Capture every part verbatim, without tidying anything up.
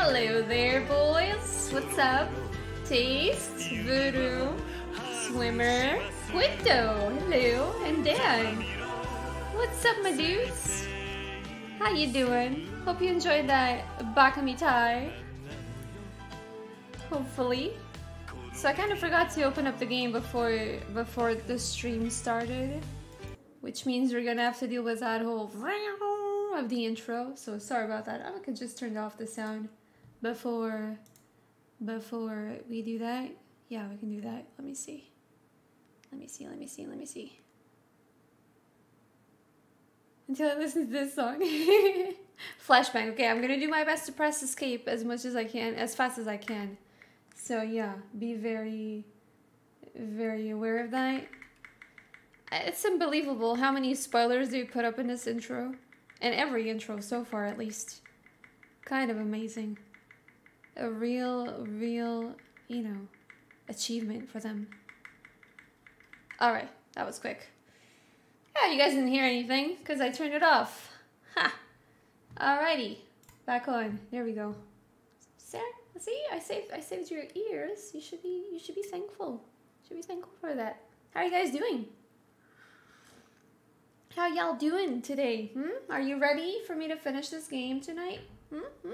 Hello there, boys. What's up? Taste, Voodoo, Swimmer, Quinto, hello, and Dan. What's up, my dudes? How you doing? Hope you enjoyed that Bakamitai. Hopefully. So I kind of forgot to open up the game before before the stream started, which means we're gonna have to deal with that whole of the intro. So sorry about that. I could just turn off the sound before before we do that. Yeah, we can do that. Let me see. Let me see. Let me see. Let me see. Until I listen to this song. Flashbang. Okay, I'm gonna do my best to press escape as much as I can, as fast as I can. So yeah, be very, very aware of that. It's unbelievable how many spoilers they put up in this intro. And every intro so far, at least. Kind of amazing. A real, real, you know, achievement for them. Alright, that was quick. Yeah, you guys didn't hear anything, because I turned it off. Ha! Alrighty, back on. There we go. Sarah, see, I saved, I saved your ears. You should be, you should be thankful. You should be thankful for that. How are you guys doing? How y'all doing today? Hmm? Are you ready for me to finish this game tonight? Hmm? Hmm?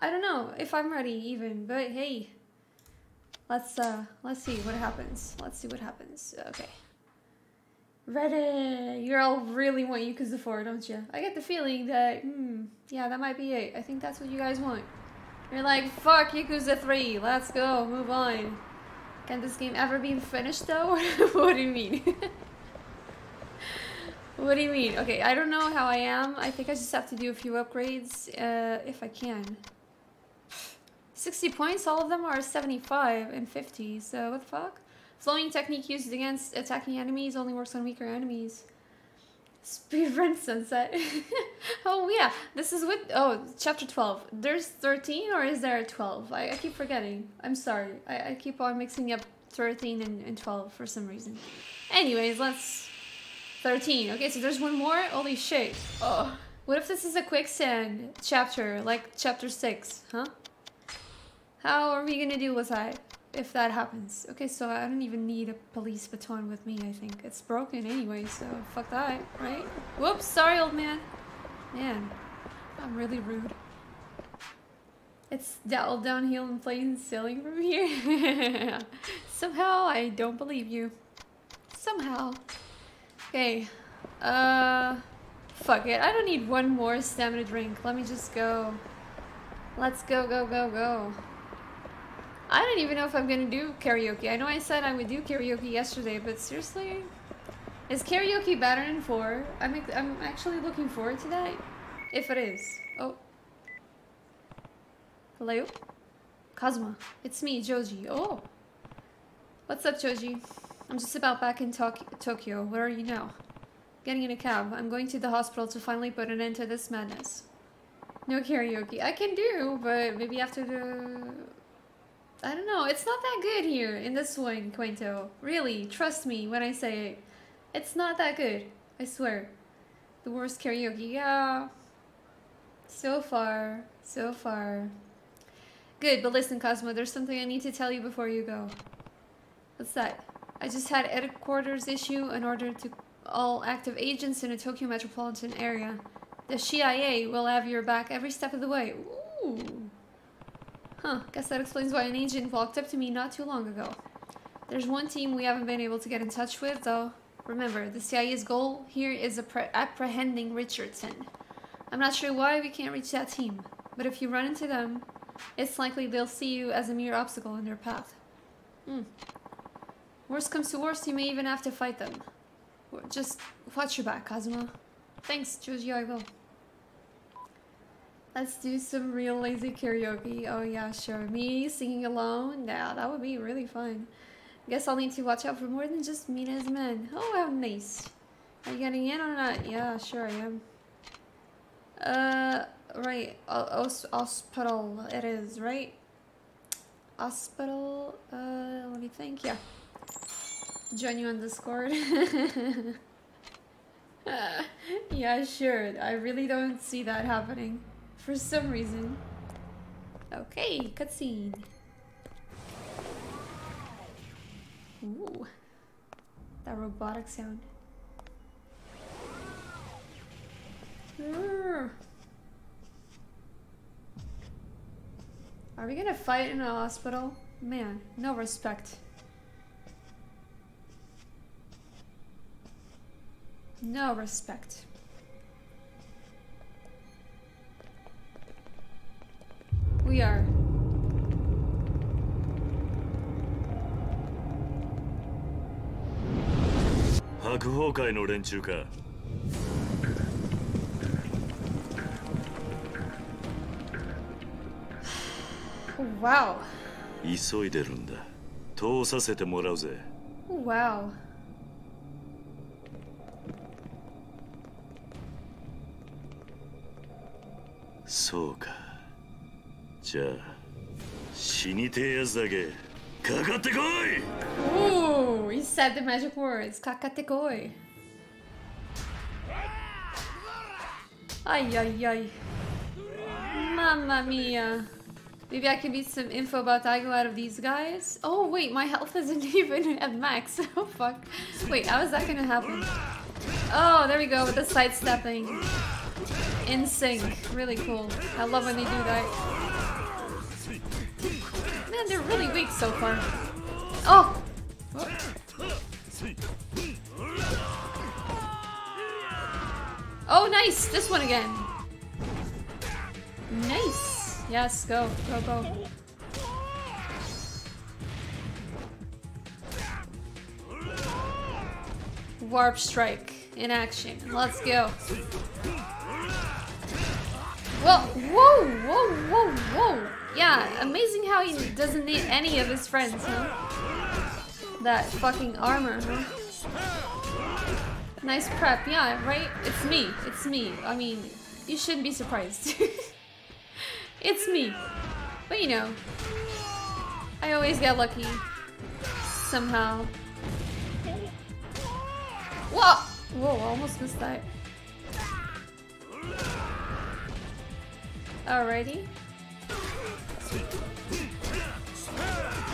I don't know if I'm ready even, but hey, let's uh, let's see what happens. Let's see what happens. Okay. Ready. You all really want Yakuza four, don't you? I get the feeling that, hmm, yeah, that might be it. I think that's what you guys want. You're like, fuck Yakuza three, let's go, move on. Can this game ever be finished though? What do you mean? What do you mean? Okay, I don't know how I am. I think I just have to do a few upgrades, uh, if I can. sixty points, all of them are seventy-five and fifty, so what the fuck? Flowing technique used against attacking enemies only works on weaker enemies. Speedrun sunset. Oh yeah, this is with, oh, chapter twelve. There's thirteen or is there a twelve? I, I keep forgetting. I'm sorry. I, I keep on mixing up thirteen and, and twelve for some reason. Anyways, let's... thirteen. Okay, so there's one more? Holy shit. Oh. What if this is a quicksand chapter, like chapter six, huh? How are we gonna deal with that? If that happens. Okay, so I don't even need a police baton with me, I think. It's broken anyway, so fuck that, right? Whoops, sorry, old man. Man, I'm really rude. It's all downhill and plain sailing from here. Somehow, I don't believe you. Somehow. Okay. Uh, fuck it. I don't need one more stamina drink. Let me just go. Let's go, go, go, go. I don't even know if I'm gonna do karaoke. I know I said I would do karaoke yesterday, but seriously? Is karaoke better than four? I'm, I'm actually looking forward to that. If it is. Oh. Hello? Kazuma. It's me, Joji. Oh. What's up, Joji? I'm just about back in Tok Tokyo. Where are you now? Getting in a cab. I'm going to the hospital to finally put an end to this madness. No karaoke. I can do, but maybe after the... I don't know, it's not that good here in this one, Quinto. Really, trust me when I say it. It's not that good, I swear. The worst karaoke, yeah. So far, so far. Good, but listen, Cosmo, there's something I need to tell you before you go. What's that? I just had a headquarters issue an order to all active agents in the Tokyo metropolitan area. The C I A will have your back every step of the way. Ooh. Huh, guess that explains why an agent walked up to me not too long ago. There's one team we haven't been able to get in touch with, though. Remember, the C I A's goal here is apprehending Richardson. I'm not sure why we can't reach that team, but if you run into them, it's likely they'll see you as a mere obstacle in their path. Hmm. Worst comes to worst, you may even have to fight them. Just watch your back, Kazuma. Thanks, Joji, I will. Let's do some real lazy karaoke. Oh yeah, sure. Me singing alone? Yeah, that would be really fun. Guess I'll need to watch out for more than just mean as men. Oh, how nice. Are you getting in or not? Yeah, sure I am. Uh, right. Hospital it is, right? Hospital? Uh, let me think. Yeah. Join you on Discord. Yeah, sure. I really don't see that happening. For some reason. Okay, cutscene. Ooh, that robotic sound. Are we gonna fight in a hospital? Man, no respect. No respect. We are. Hakuhokai no renchū ka. Wow. Wow. So ka. Ooh, he said the magic words. Kakatekoi. Ay ay ay. Mamma mia. Maybe I can get some info about Daigo out of these guys. Oh wait, my health isn't even at max. Oh fuck. Wait, how is that gonna happen? Oh, there we go with the sidestepping. In sync. Really cool. I love when they do that. Man, they're really weak so far. Oh! Oh nice! This one again. Nice! Yes, go, go, go. Warp strike in action. Let's go. Whoa, whoa, whoa, whoa, whoa. Yeah, amazing how he doesn't need any of his friends, huh? That fucking armor, huh? Nice prep, yeah, right? It's me, it's me. I mean, you shouldn't be surprised. It's me. But you know, I always get lucky. Somehow. Whoa! Whoa, I almost missed that. Alrighty.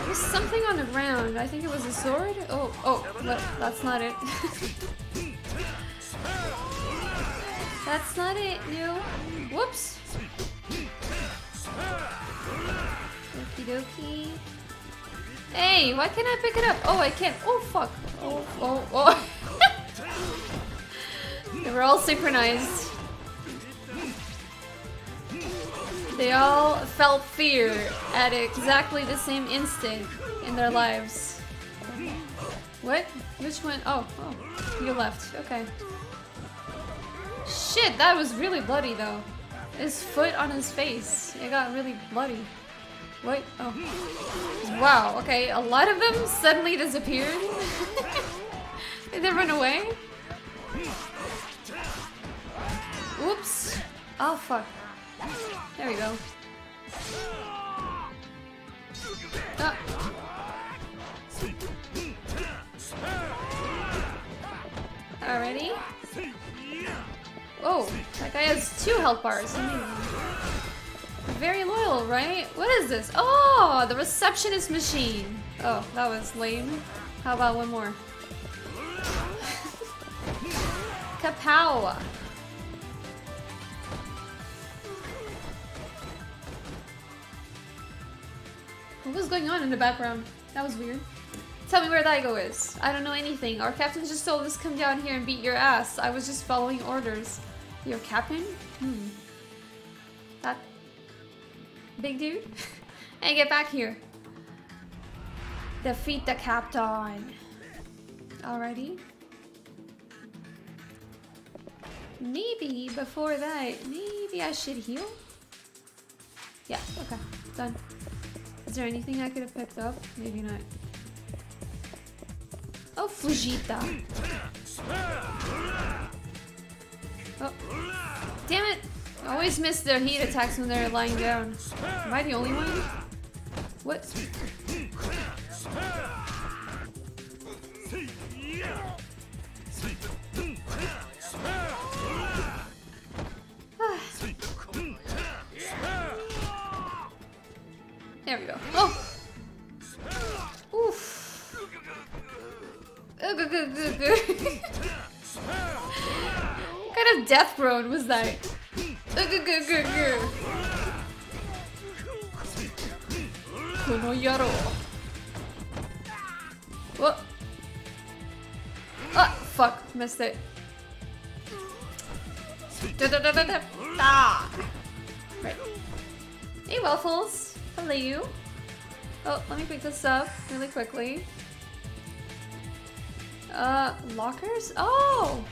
There's something on the ground. I think it was a sword? Oh, oh, no, that's not it. That's not it, no. Whoops! Okie dokie. Hey, why can't I pick it up? Oh, I can't. Oh, fuck. Oh, oh, oh. They were all synchronized. They all felt fear at exactly the same instant in their lives. What? Which one? Oh, oh. You left. Okay. Shit, that was really bloody, though. His foot on his face. It got really bloody. What? Oh. Wow, okay. A lot of them suddenly disappeared. Did they run away? Oops. Oh, fuck. There we go. Ah. Alrighty. Oh, that guy has two health bars. Very loyal, right? What is this? Oh, the receptionist machine. Oh, that was lame. How about one more? Kapow. What was going on in the background? That was weird. Tell me where Daigo is. I don't know anything. Our captain just told us come down here and beat your ass. I was just following orders. Your captain? Hmm. That big dude? Hey, get back here. Defeat the captain. Alrighty. Maybe before that, maybe I should heal? Yeah, okay. Done. Is there anything I could have picked up? Maybe not. Oh, Fujita. Oh. Damn it! I always miss their heat attacks when they're lying down. Am I the only one? What? There we go. Oh! Oof. What kind of death groan was that? Kono yaro. What? Ah, fuck, missed it. Da da da da da. Ah. Right. Hey, Waffles. Hello, you. Oh, let me pick this up really quickly. Uh, lockers? Oh!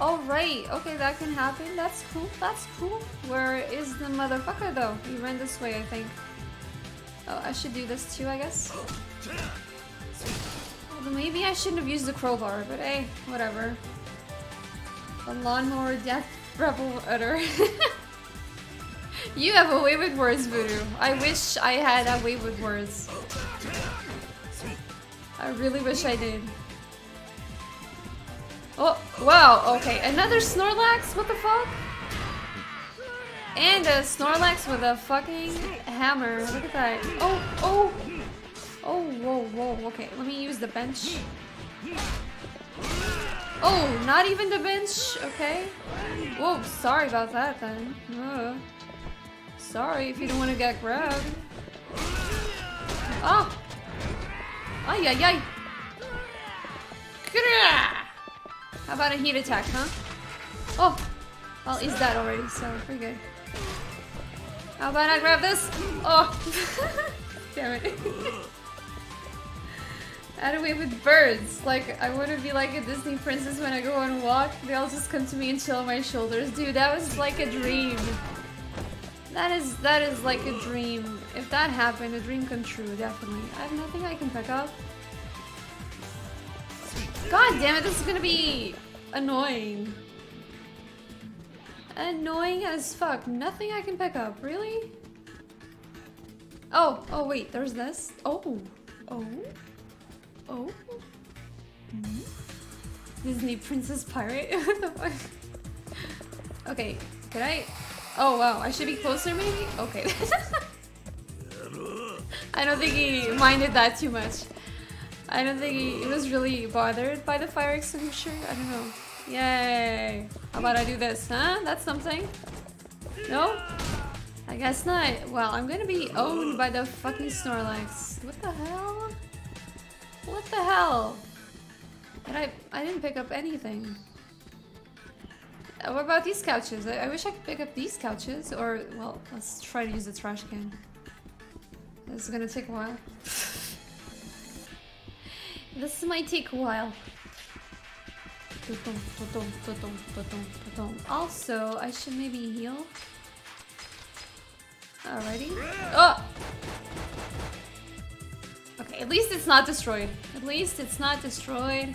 Alright, okay, that can happen. That's cool, that's cool. Where is the motherfucker though? He ran this way, I think. Oh, I should do this too, I guess. Well, maybe I shouldn't have used the crowbar, but hey, whatever. The lawnmower death rebel udder. You have a way with words, Voodoo. I wish I had a way with words. I really wish I did. Oh, wow, okay. Another Snorlax? What the fuck? And a Snorlax with a fucking hammer. Look at that. Oh, oh. Oh, whoa, whoa. Okay, let me use the bench. Oh, not even the bench. Okay. Whoa, sorry about that then. Ugh. Sorry if you don't want to get grabbed. Oh! Ay, ay, ay! How about a heat attack, huh? Oh! Well, he's dead already, so we're good. How about I grab this? Oh! Damn it. Out of way with birds. Like, I want to be like a Disney princess when I go on a walk. They all just come to me and chill on my shoulders. Dude, that was like a dream. That is, that is like a dream. If that happened, a dream come true, definitely. I have nothing I can pick up. God damn it, this is gonna be annoying. Annoying as fuck. Nothing I can pick up, really? Oh, oh wait, there's this. Oh, oh, oh. Mm-hmm. Disney Princess Pirate? What the fuck? Okay, could I? Oh wow, I should be closer maybe? Okay. I don't think he minded that too much. I don't think he, he was really bothered by the fire extinguisher. I don't know. Yay! How about I do this, huh? That's something. No? I guess not. Well, I'm gonna be owned by the fucking Snorlax. What the hell? What the hell? And I, I didn't pick up anything. What about these couches? I, I wish I could pick up these couches, or, well, let's try to use the trash can. This is gonna take a while. This might take a while. Also, I should maybe heal. Alrighty. Oh! Okay, at least it's not destroyed. At least it's not destroyed.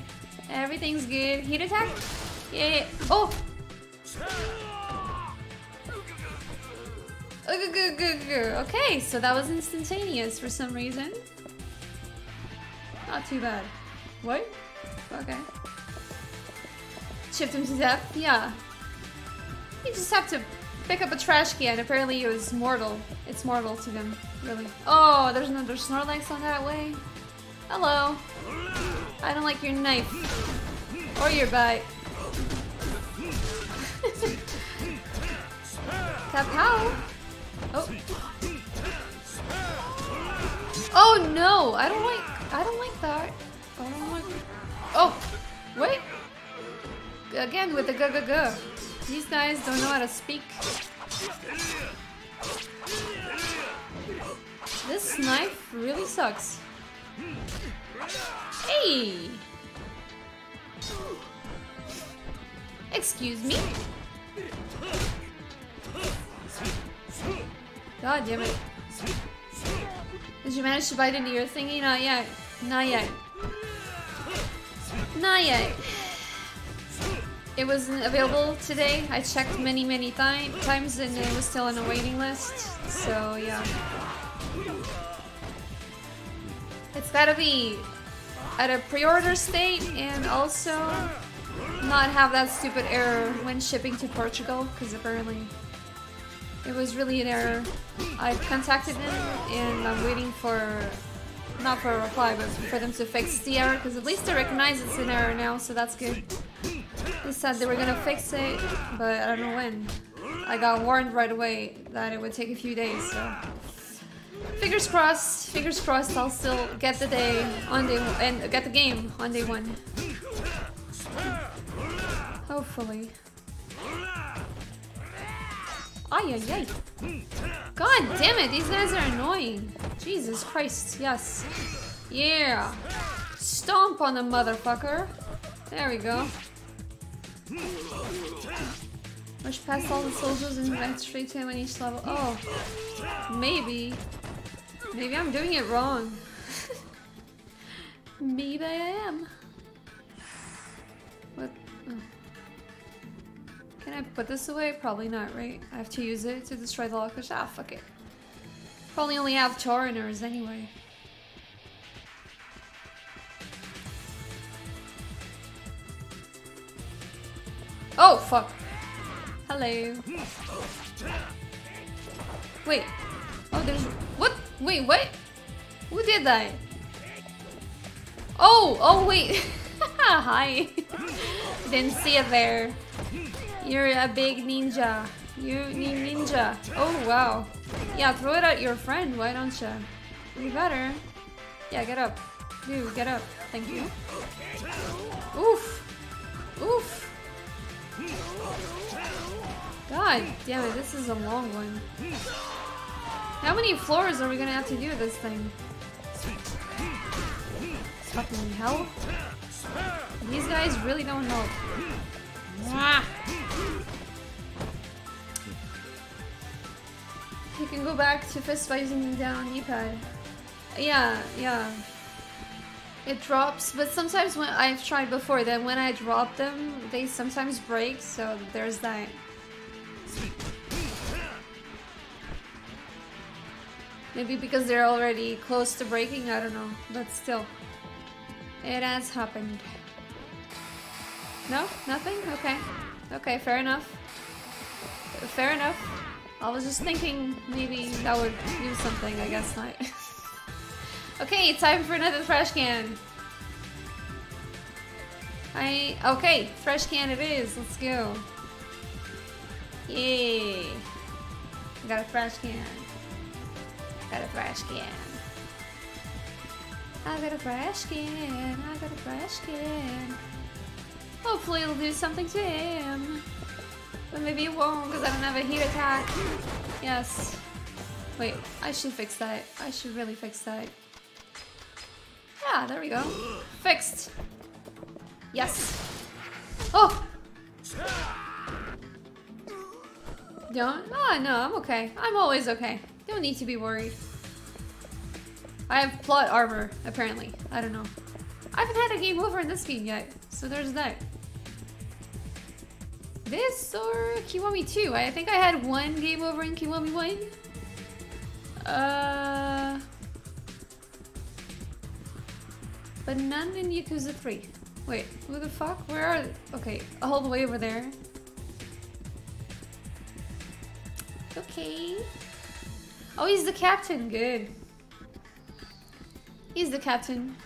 Everything's good. Heat attack? Yeah. Oh! Okay, so that was instantaneous for some reason. Not too bad. What? Okay. Chipped him to death? Yeah. You just have to pick up a trash can. Apparently it was mortal. It's mortal to them, really. Oh, there's another Snorlax on that way. Hello. I don't like your knife. Or your bite. Tap how? Oh. Oh no! I don't like. I don't like that. I don't like. Oh, wait. Again with the go go go. These guys don't know how to speak. This knife really sucks. Hey. Excuse me. God damn it. Did you manage to bite into your thingy? Not yet. Not yet. Not yet. It wasn't available today. I checked many, many time times and it was still on a waiting list. So, yeah. It's gotta be at a pre-order state and also not have that stupid error when shipping to Portugal, because apparently It was really an error. I've contacted them and I'm waiting for, not for a reply, but for them to fix the error, because at least they recognize it's an error now, so that's good. They said they were gonna fix it, but I don't know when. I got warned right away that it would take a few days, so... Fingers crossed, fingers crossed I'll still get the day on day one, and get the game on day one. Hopefully. Ay, ay, ay. God damn it, these guys are annoying. Jesus Christ, yes. Yeah. Stomp on the motherfucker. There we go. Rush past all the soldiers and back straight to him on each level. Oh. Maybe. Maybe I'm doing it wrong. Maybe I am. What? Oh. Can I put this away? Probably not, right? I have to use it to destroy the lockers. Ah, fuck it. Probably only have Choriners anyway. Oh, fuck. Hello. Wait. Oh, there's... What? Wait, what? Who did that? Oh! Oh, wait. Hi. Didn't see it there. You're a big ninja. You need ninja. Oh, wow. Yeah, throw it at your friend, why don't you? You better. Yeah, get up. Dude, get up. Thank you. Oof. Oof. God damn it, this is a long one. How many floors are we gonna have to do this thing? Fucking hell. These guys really don't help. Mwah. You can go back to fist by using down E-pad. Yeah, yeah. It drops, but sometimes when I've tried before, then when I drop them, they sometimes break, so there's that. Maybe because they're already close to breaking, I don't know, but still. It has happened. No? Nothing? Okay. Okay, fair enough. Fair enough. I was just thinking maybe that would do something, I guess not. Okay, time for another trash can. I... Okay, trash can it is. Let's go. Yay. I got a trash can. I got a trash can. I got a trash can. I got a trash can. Hopefully it'll do something to him. But maybe it won't because I don't have a heat attack. Yes. Wait, I should fix that. I should really fix that. Yeah, there we go. Fixed. Yes. Oh! Don't? Oh, no, I'm okay. I'm always okay. Don't need to be worried. I have plot armor, apparently. I don't know. I haven't had a game over in this game yet, so there's that. This or Kiwami two? I think I had one game over in Kiwami one. Uh, but none in Yakuza three. Wait, who the fuck? Where are they? Okay, all the way over there. Okay. Oh, he's the captain. Good. He's the captain.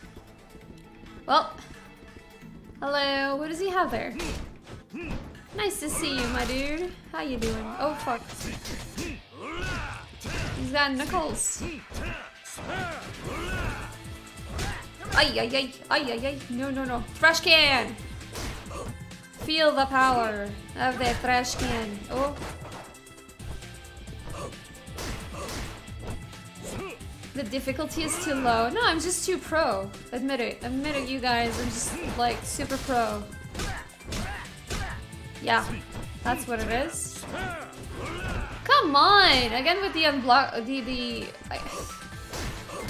Well, hello. What does he have there? Nice to see you, my dude. How you doing? Oh, fuck. He's got knuckles. Ay, ay, ay. Ay, ay, ay. No, no, no. Trash can! Feel the power of the trash can. Oh. The difficulty is too low. No, I'm just too pro. Admit it. Admit it, you guys. I'm just, like, super pro. Yeah. That's what it is. Come on! Again with the unblock... The... the... I,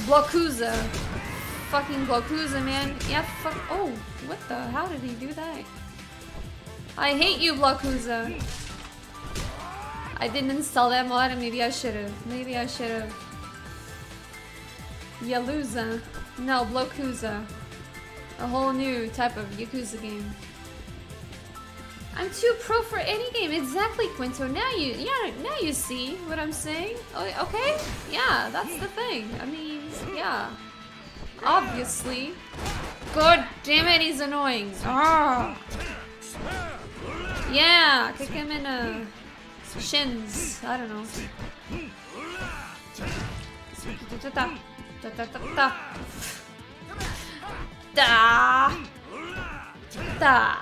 Blockuza. Fucking Blockuza, man. Yeah, fuck... Oh, what the... How did he do that? I hate you, Blockuza. I didn't install that mod and maybe I should've. Maybe I should've. Yaluza. No, Blockuza. A whole new type of Yakuza game. I'm too pro for any game. Exactly, Quinto. Now you, yeah, now you see what I'm saying. Okay, yeah, that's the thing. I mean, yeah, obviously. God damn it, he's annoying. Ah. Yeah, kick him in a shins. I don't know. Da da.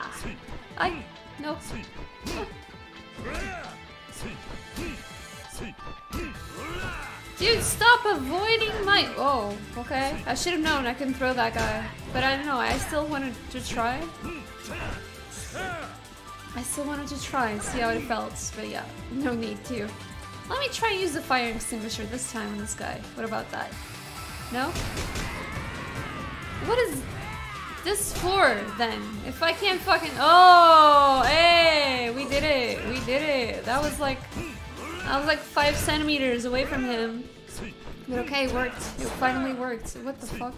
I. Nope. Dude, stop avoiding my— oh, okay. I should have known I can throw that guy. But I don't know, I still wanted to try. I still wanted to try and see how it felt, but yeah, no need to. Let me try and use the fire extinguisher this time on this guy. What about that? No? What is this for, then? If I can't fucking— oh, hey, we did it, we did it. That was like, I was like five centimeters away from him. But okay, it worked. It finally worked. What the fuck?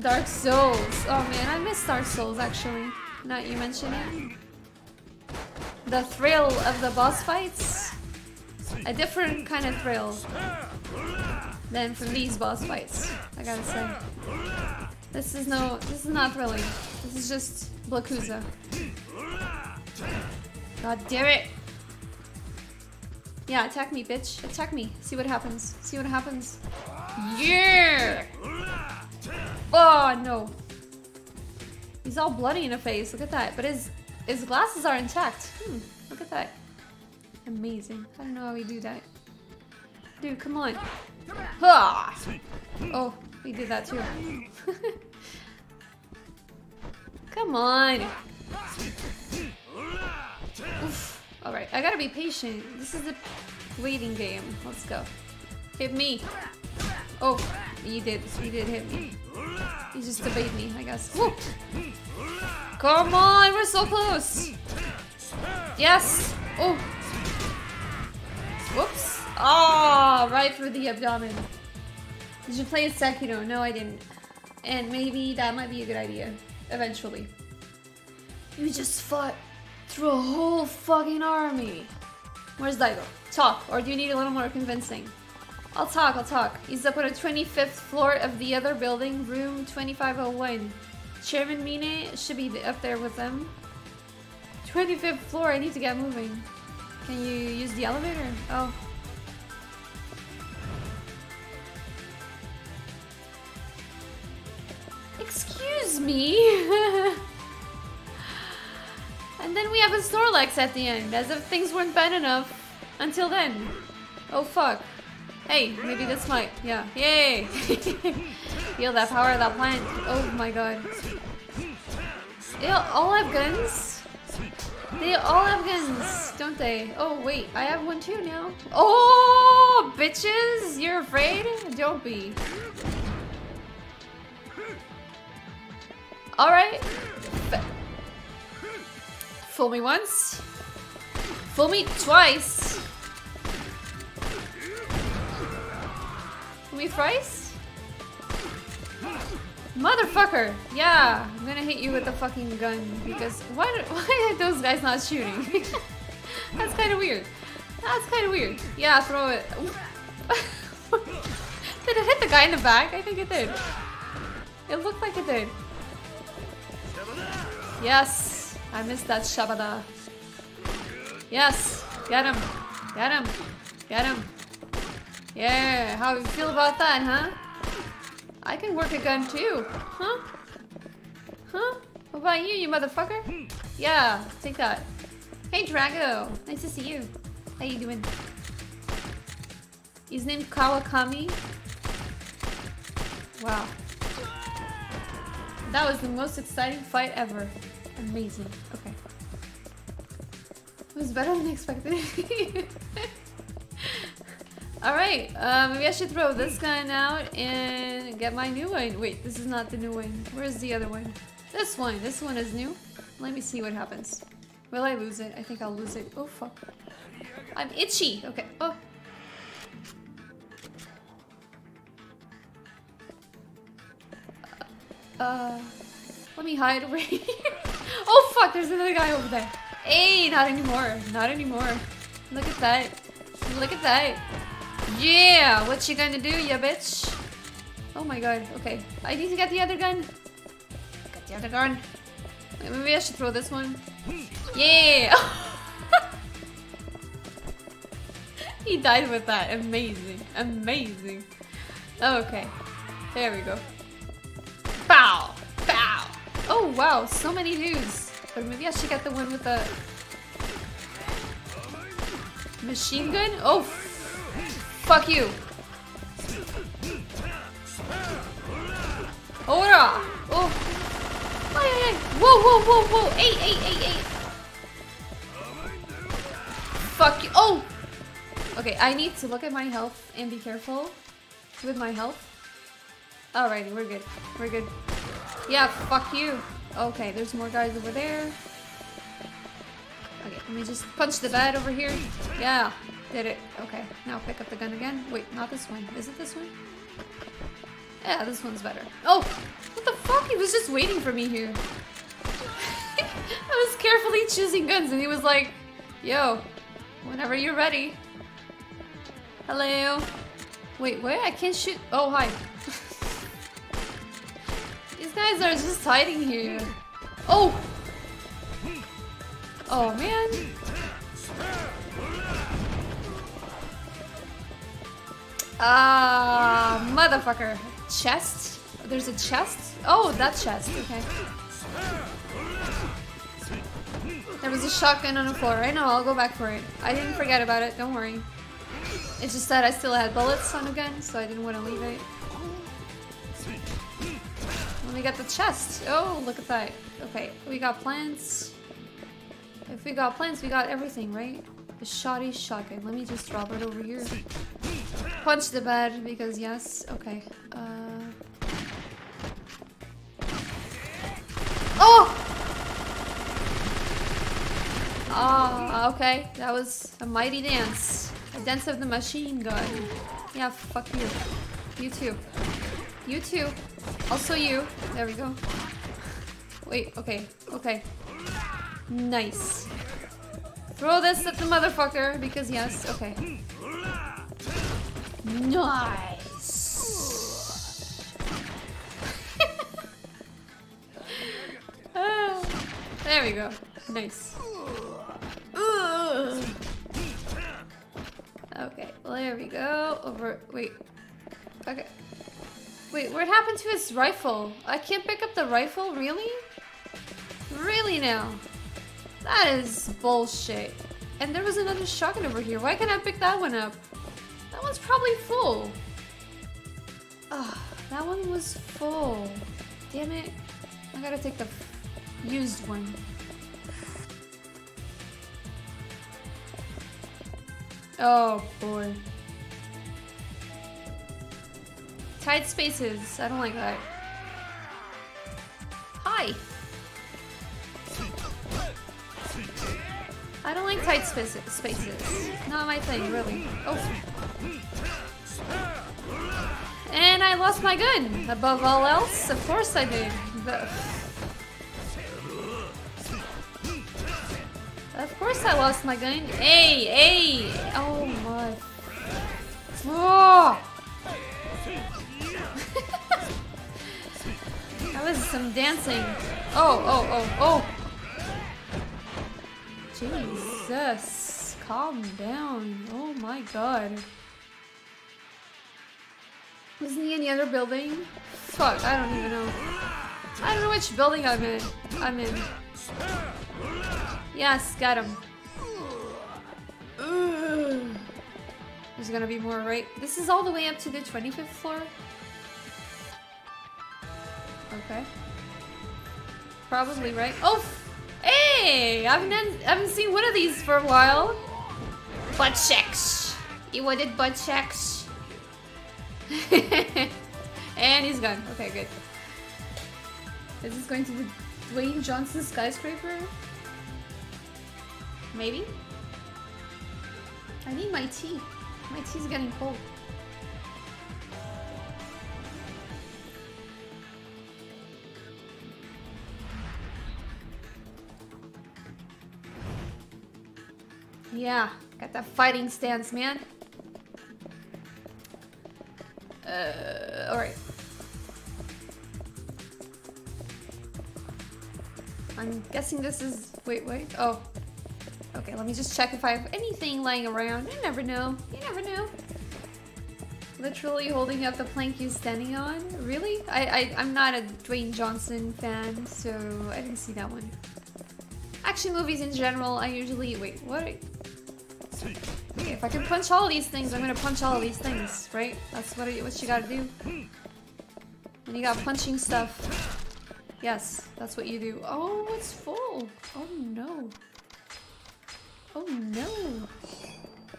Dark Souls. Oh man, I miss Dark Souls actually. Now you mention it. The thrill of the boss fights. A different kind of thrill than from these boss fights, I gotta say. This is no, this is not thrilling. This is just Yakuza. God damn it! Yeah, attack me, bitch. Attack me. See what happens. See what happens. Yeah! Oh no! He's all bloody in the face. Look at that. But his his glasses are intact. Hmm. Look at that. Amazing. I don't know how we do that. Dude, come on. Ha! Oh. We did that too. Come on. Oof. All right, I gotta be patient. This is a waiting game. Let's go. Hit me. Oh, you did. You did hit me. You just debated me, I guess. Woo. Come on, we're so close. Yes. Oh. Whoops. Ah, oh, right through the abdomen. Did you play Sekiro? No, I didn't. And maybe that might be a good idea. Eventually. You just fought through a whole fucking army. Where's Daigo? Talk, or do you need a little more convincing? I'll talk, I'll talk. He's up on the twenty-fifth floor of the other building, room twenty-five oh one. Chairman Mine should be up there with them. twenty-fifth floor, I need to get moving. Can you use the elevator? Oh. Excuse me. And then we have a Snorlax at the end, as if things weren't bad enough until then. Oh fuck. Hey, maybe this might. Yeah. Yay! Feel that power of that plant. Oh my god. They all have guns? They all have guns, don't they? Oh wait, I have one too now. Oh, bitches! You're afraid? Don't be. Alright. Fool me once. Fool me twice. Fool me thrice? Motherfucker! Yeah, I'm gonna hit you with a fucking gun because why do, why are those guys not shooting? That's kinda weird. That's kinda weird. Yeah, throw it. Did it hit the guy in the back? I think it did. It looked like it did. Yes, I missed that Shabada. Yes, get him, get him, get him. Yeah, how you feel about that, huh? I can work a gun too, huh? Huh? What about you, you motherfucker? Yeah, take that. Hey, Drago, nice to see you. How you doing? He's named Kawakami. Wow. That was the most exciting fight ever. Amazing. Okay. It was better than expected. Alright, uh, maybe I should throw this gun out and get my new one. Wait, this is not the new one. Where's the other one? This one. This one is new. Let me see what happens. Will I lose it? I think I'll lose it. Oh, fuck. I'm itchy. Okay. Oh. Uh, let me hide over here. Oh fuck, there's another guy over there. Hey, not anymore. Not anymore. Look at that. Look at that. Yeah, what you gonna do, ya bitch? Oh my god, okay. I need to get the other gun. Got the other gun. Maybe I should throw this one. Yeah! He died with that. Amazing. Amazing. Okay. There we go. Bow! Bow! Oh wow, so many dudes. But maybe I should get the one with the... machine gun? Oh! Fuck you! Ora! Oh! Ay, ay, ay. Whoa, whoa, whoa, whoa! Hey, hey, hey, hey! Fuck you! Oh! Okay, I need to look at my health and be careful with my health. Alrighty, we're good. We're good. Yeah, fuck you. Okay, there's more guys over there. Okay, let me just punch the bed over here. Yeah, did it. Okay, now pick up the gun again. Wait, not this one. Is it this one? Yeah, this one's better. Oh, what the fuck? He was just waiting for me here. I was carefully choosing guns and he was like, yo, whenever you're ready. Hello. Wait, where? I can't shoot. Oh, hi. These guys are just hiding here. Oh! Oh, man. Ah, motherfucker. Chest? There's a chest? Oh, that chest. Okay. There was a shotgun on the floor. I know, I'll go back for it. I didn't forget about it. Don't worry. It's just that I still had bullets on the gun, so I didn't want to leave it. Let me get the chest. Oh, look at that. Okay, we got plants. If we got plants, we got everything, right? The shoddy shotgun. Let me just drop it over here. Punch the bed, because yes. Okay. Uh... Oh! Ah, okay. That was a mighty dance. Dance of the machine gun. Yeah, fuck you. You too. You too. Also you. There we go. Wait, okay. Okay. Nice. Throw this at the motherfucker, because yes. Okay. Nice. uh, there we go. Nice. Ugh. Okay, well, there we go. Over. Wait. Okay. Wait, what happened to his rifle? I can't pick up the rifle? Really? Really now? That is bullshit. And there was another shotgun over here. Why can't I pick that one up? That one's probably full. Ugh, that one was full. Damn it. I gotta take the used one. Oh boy. Tight spaces. I don't like that. Hi. I don't like tight spaces. Spaces. Not my thing, really. Oh. And I lost my gun. Above all else, of course I did. But of course I lost my gun. Hey, hey! Oh my. Oh! That was some dancing. Oh, oh, oh, oh! Jesus. Calm down. Oh my god. Isn't he in the other building? Fuck, I don't even know. I don't know which building I'm in. I'm in. Yes, got him. Ugh. There's gonna be more, right? This is all the way up to the twenty-fifth floor. Okay. Probably, right? Oh! Hey! I haven't, I haven't seen one of these for a while. Butt sex. You wanted butt sex? And he's gone. Okay, good. Is this going to be Dwayne Johnson's skyscraper? Maybe? I need my tea. My tea's getting cold. Yeah, got that fighting stance, man. Uh, alright. I'm guessing this is... Wait, wait. Oh. Okay, let me just check if I have anything lying around. You never know. You never know. Literally holding up the plank you're standing on? Really? I, I, I'm not a Dwayne Johnson fan, so I didn't see that one. Action movies in general, I usually... Wait, what? Okay, if I can punch all these things, I'm gonna punch all these things, right? That's what, it, what you gotta do. And you got punching stuff. Yes, that's what you do. Oh, it's full. Oh no. Oh no.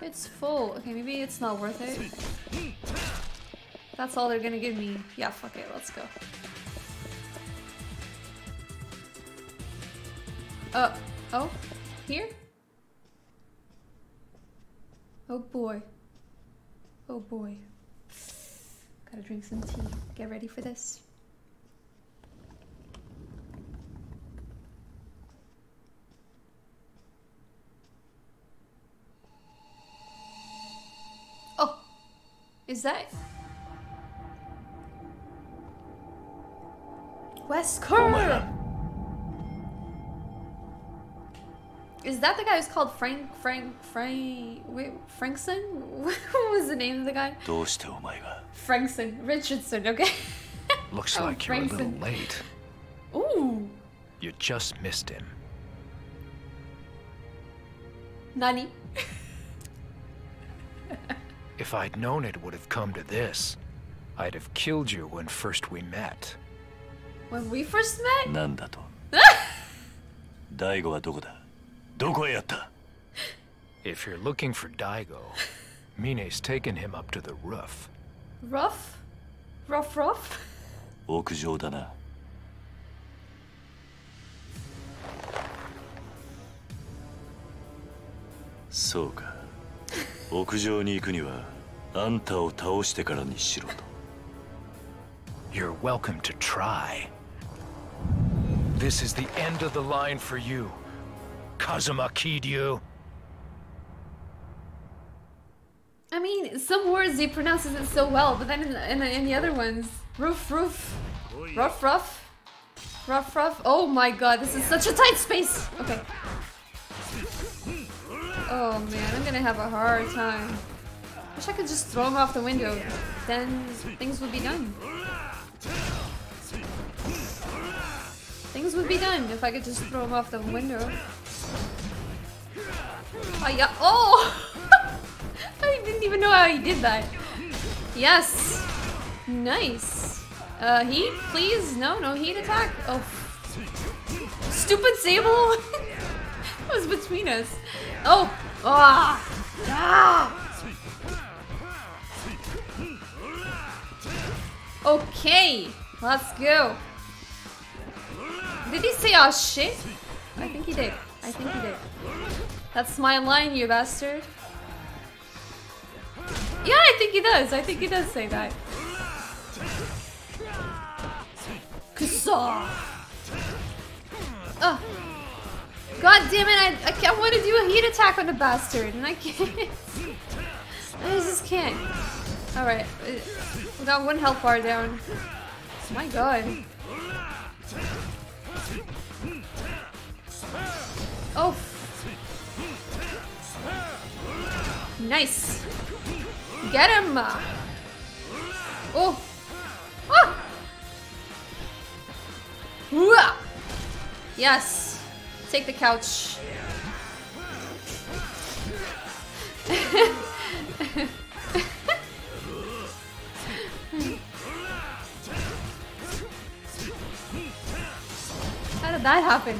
It's full. Okay, maybe it's not worth it. That's all they're gonna give me. Yeah, fuck it. Let's go. Uh, oh, here? Oh boy. Oh boy. Gotta drink some tea. Get ready for this. Is that West Corner? Is that the guy who's called Frank Frank Frank wait Frankson? What was the name of the guy? Frankson. Richardson, okay. Looks oh, like you're Frankson. A little late. Ooh. You just missed him. Nani? If I'd known it would have come to this, I'd have killed you when first we met. When we first met? Nanda to. Daigo wa doko da? Doko e yatta? If you're looking for Daigo, Mine's taken him up to the roof. Roof? Roof roof? Okujou da na. So ka. You're welcome to try. This is the end of the line for you, Kazuma Kiryu. I mean, some words he pronounces it so well, but then in the, in the, in the other ones, roof, roof, rough, rough, rough, rough. Oh my god, this is such a tight space. Okay. Oh man, I'm gonna have a hard time. Wish I could just throw him off the window, then things would be done. Things would be done if I could just throw him off the window. Oh yeah! Oh! I didn't even know how he did that. Yes. Nice. Uh, heat, please. No, no heat attack. Oh, stupid sable. It was between us. Oh! Ah! Ah! Okay! Let's go! Did he say ah shit? I think he did. I think he did. That's my line, you bastard. Yeah, I think he does. I think he does say that. Kusa! Ah! God damn it, I, I, I want to do a heat attack on the bastard, and I can't. I just can't. Alright, we got one health bar down. My god. Oh. Nice. Get him. Oh. Ah. Whoa. Yes. Take the couch. How did that happen?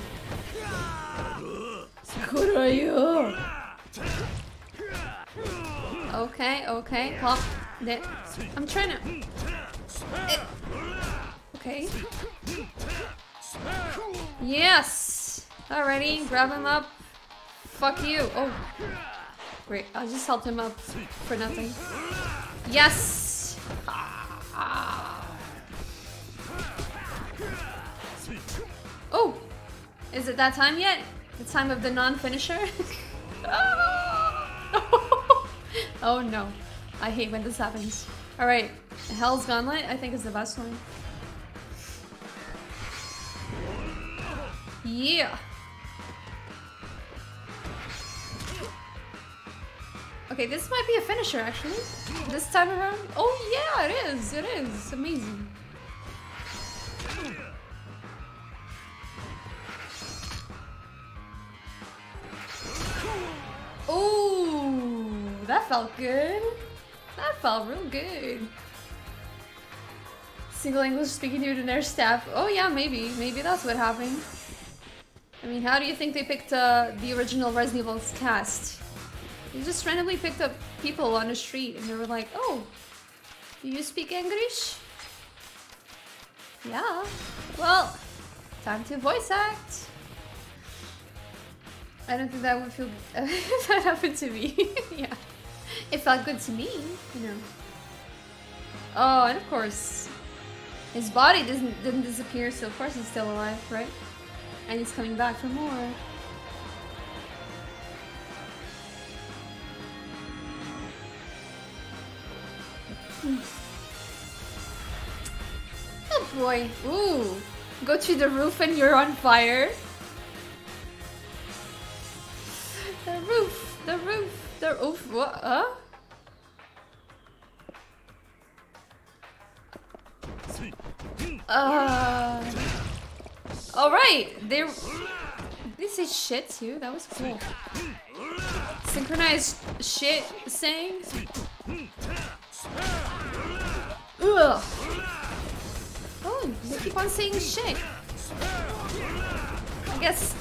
Okay, okay. Pop. I'm trying to... It... Okay. Yes! Alrighty, grab him up. Fuck you. Oh. Great, I'll just help him up for nothing. Yes! Ah. Oh! Is it that time yet? The time of the non-finisher? Oh! Oh no. I hate when this happens. Alright. Hell's Gauntlet, I think, is the best one. Yeah! Okay, this might be a finisher, actually. This time around. Oh yeah, it is! It is! Amazing. Ooh, that felt good. That felt real good. Single English speaking dude and their staff. Oh yeah, maybe. Maybe that's what happened. I mean, how do you think they picked uh, the original Resident Evil's cast? They just randomly picked up people on the street and they were like, oh, do you speak English? Yeah. Well, time to voice act. I don't think that would feel good if that happened to me. Yeah. It felt good to me, you know. Oh, and of course, his body doesn't didn't disappear, so of course he's still alive, right? And he's coming back for more. Oh boy. Ooh. Go to the roof and you're on fire. The roof, the roof, the roof, what, huh? Uh, Alright, they this is shit too, that was cool. Synchronized shit saying. Ugh. Oh, they keep on saying shit. I guess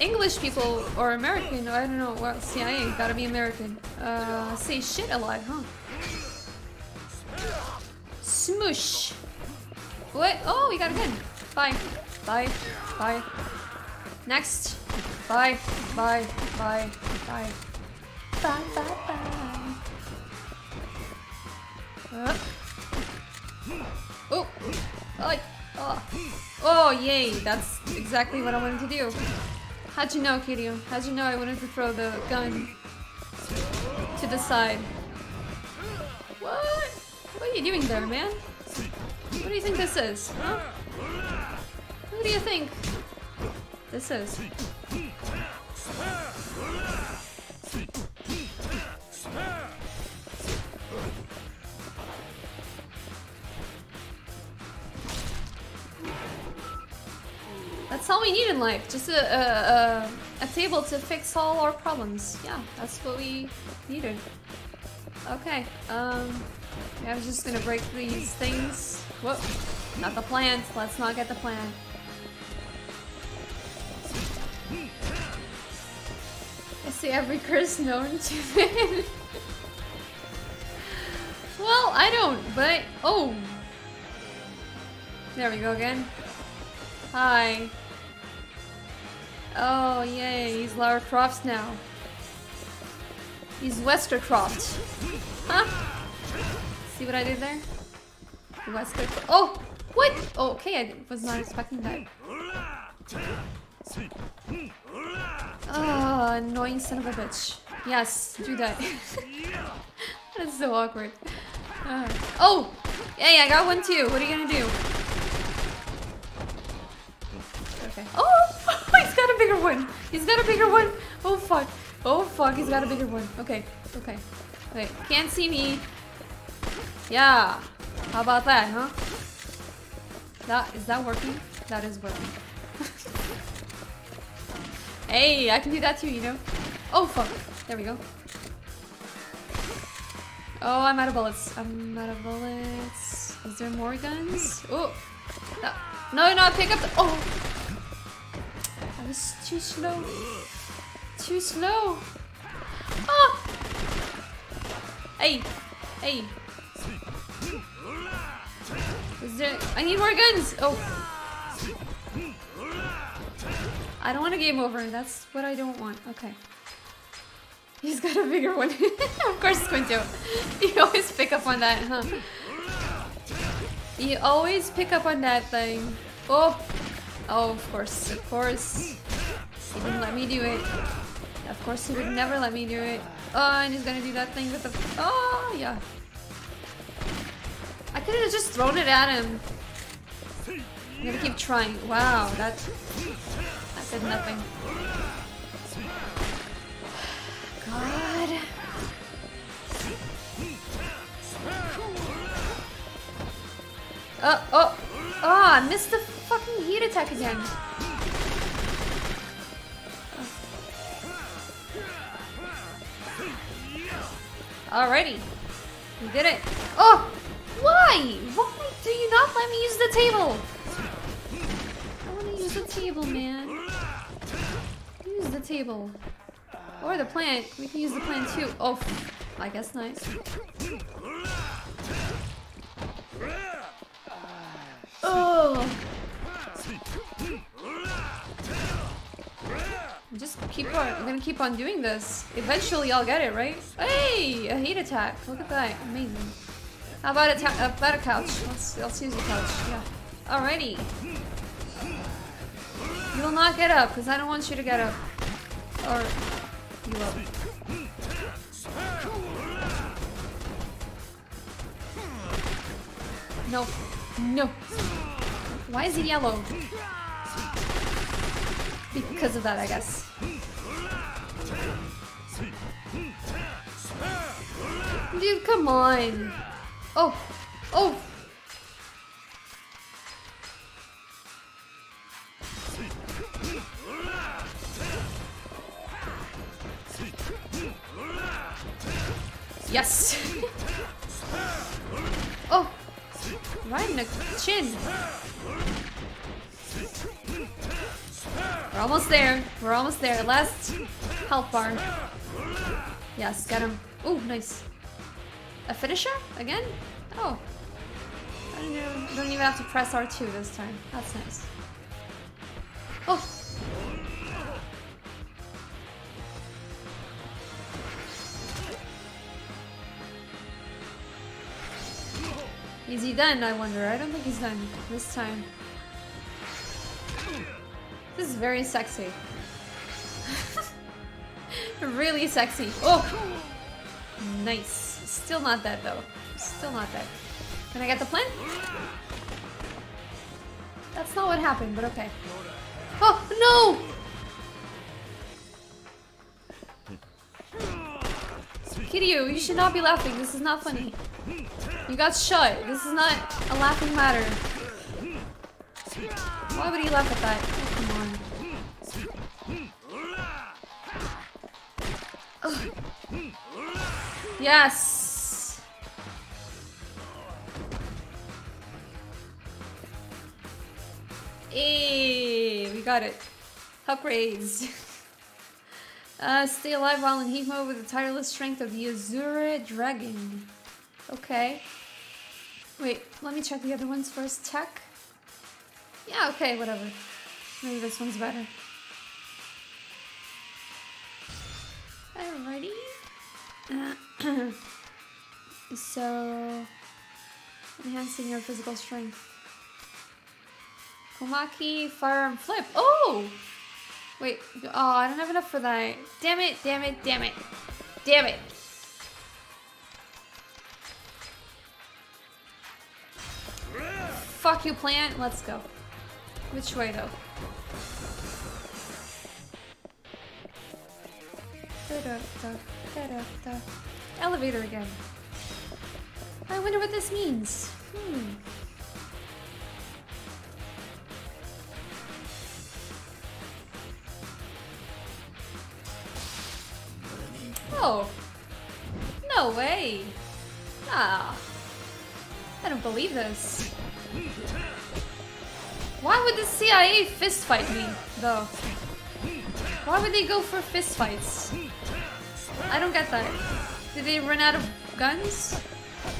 English people, or American, I don't know, well, C I A, gotta be American, uh, say shit a lot, huh? Smoosh! What? Oh, we got a gun! Bye. Bye. Bye. Next! Bye. Bye. Bye. Bye. Bye. Bye. Bye. Uh. Oh! Oh! Oh, yay! That's exactly what I wanted to do. How'd you know, Kiryu? How'd you know I wanted to throw the gun to the side? What? What are you doing there, man? What do you think this is? Huh? Who do you think this is? That's all we need in life, just a, a, a, a table to fix all our problems. Yeah, that's what we needed. Okay, um, yeah, I was just gonna break these things. Whoop, not the plant, let's not get the plant. I see every curse known to man. Well, I don't, but, oh. There we go again. Hi. Oh, yay, he's Lara Croft now. He's Wesker Croft. Huh? See what I did there? Wesker. Oh! What? Oh, okay, I was not expecting that. Oh, annoying son of a bitch. Yes, do that. That is so awkward. Uh, oh! Hey, I got one too. What are you gonna do? Okay. Oh! He's got a bigger one! He's got a bigger one! Oh fuck. Oh fuck, he's got a bigger one. Okay, okay. Okay, can't see me. Yeah. How about that, huh? That, is that working? That is working. Hey, I can do that too, you know? Oh fuck. There we go. Oh, I'm out of bullets. I'm out of bullets. Is there more guns? Oh! No, no, pick up the- Oh! I was too slow. Too slow. Ah! Hey. Hey. Is there... I need more guns. Oh. I don't want a game over. That's what I don't want. Okay. He's got a bigger one. Of course he's going to. You always pick up on that, huh? You always pick up on that thing. Oh. Oh, of course, of course. He didn't let me do it. Of course he would never let me do it. Oh, and he's gonna do that thing with the... Oh, yeah. I could have just thrown it at him. I'm gonna keep trying. Wow, that... That did nothing. God. Oh, oh. Oh, I missed the fucking heat attack again. Alrighty, we did it. Oh, why? Why do you not let me use the table? I want to use the table, man. Use the table. Or the plant. We can use the plant too. Oh, I guess nice. Oh. Just keep on. I'm gonna keep on doing this. Eventually, I'll get it, right? Hey, a heat attack. Look at that. Amazing. How about a, uh, about a couch? Let's, let's use the couch. Yeah. Alrighty. You will not get up, because I don't want you to get up. Or you will. No. No. Why is he yellow? Because of that, I guess. Dude, come on. Oh. Oh. Yes. Oh. Right in the chin. We're almost there. We're almost there. Last health bar. Yes, get him. Ooh, nice. A finisher? Again? Oh. I don't, even, don't even have to press R two this time. That's nice. Oh. Is he done, I wonder? I don't think he's done this time. This is very sexy. Really sexy. Oh! Nice. Still not dead though. Still not dead. Can I get the plant? That's not what happened, but okay. Oh, no! Kiryu, you should not be laughing. This is not funny. You got shot. This is not a laughing matter. Why would you laugh at that? Oh, come on. Ugh. Yes! Hey, we got it. Upgrades. uh, stay alive while in heat mode with the tireless strength of the Azura Dragon. Okay. Wait, let me check the other ones first. Tech? Yeah, okay, whatever. Maybe this one's better. Alrighty. Uh, so, enhancing your physical strength. Komaki, firearm flip. Oh! Wait, oh, I don't have enough for that. Damn it, damn it, damn it. Damn it. Fuck you, plant. Let's go. Which way, though? Elevator again. I wonder what this means. Hmm. Oh. No way. Ah. I don't believe this. Why would the C I A fist fight me, though? Why would they go for fist fights? I don't get that. Did they run out of guns?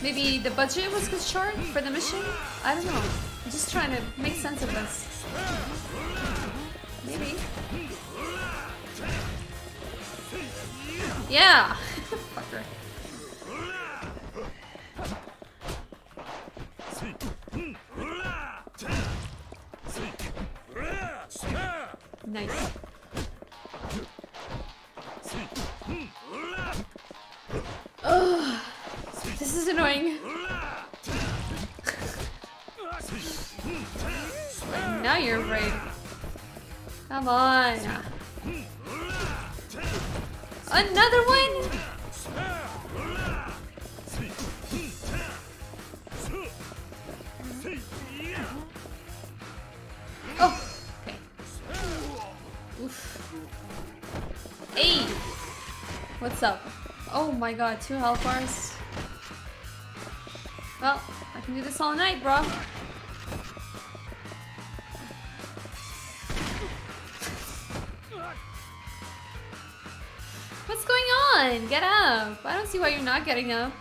Maybe the budget was too short for the mission? I don't know. I'm just trying to make sense of this. Maybe. Yeah! Fucker. Nice. This is annoying. Now you're afraid. Come on. Another one? Oh, okay. Oof. Hey! What's up? Oh my god, two health bars. Well, I can do this all night, bro. What's going on? Get up! I don't see why you're not getting up.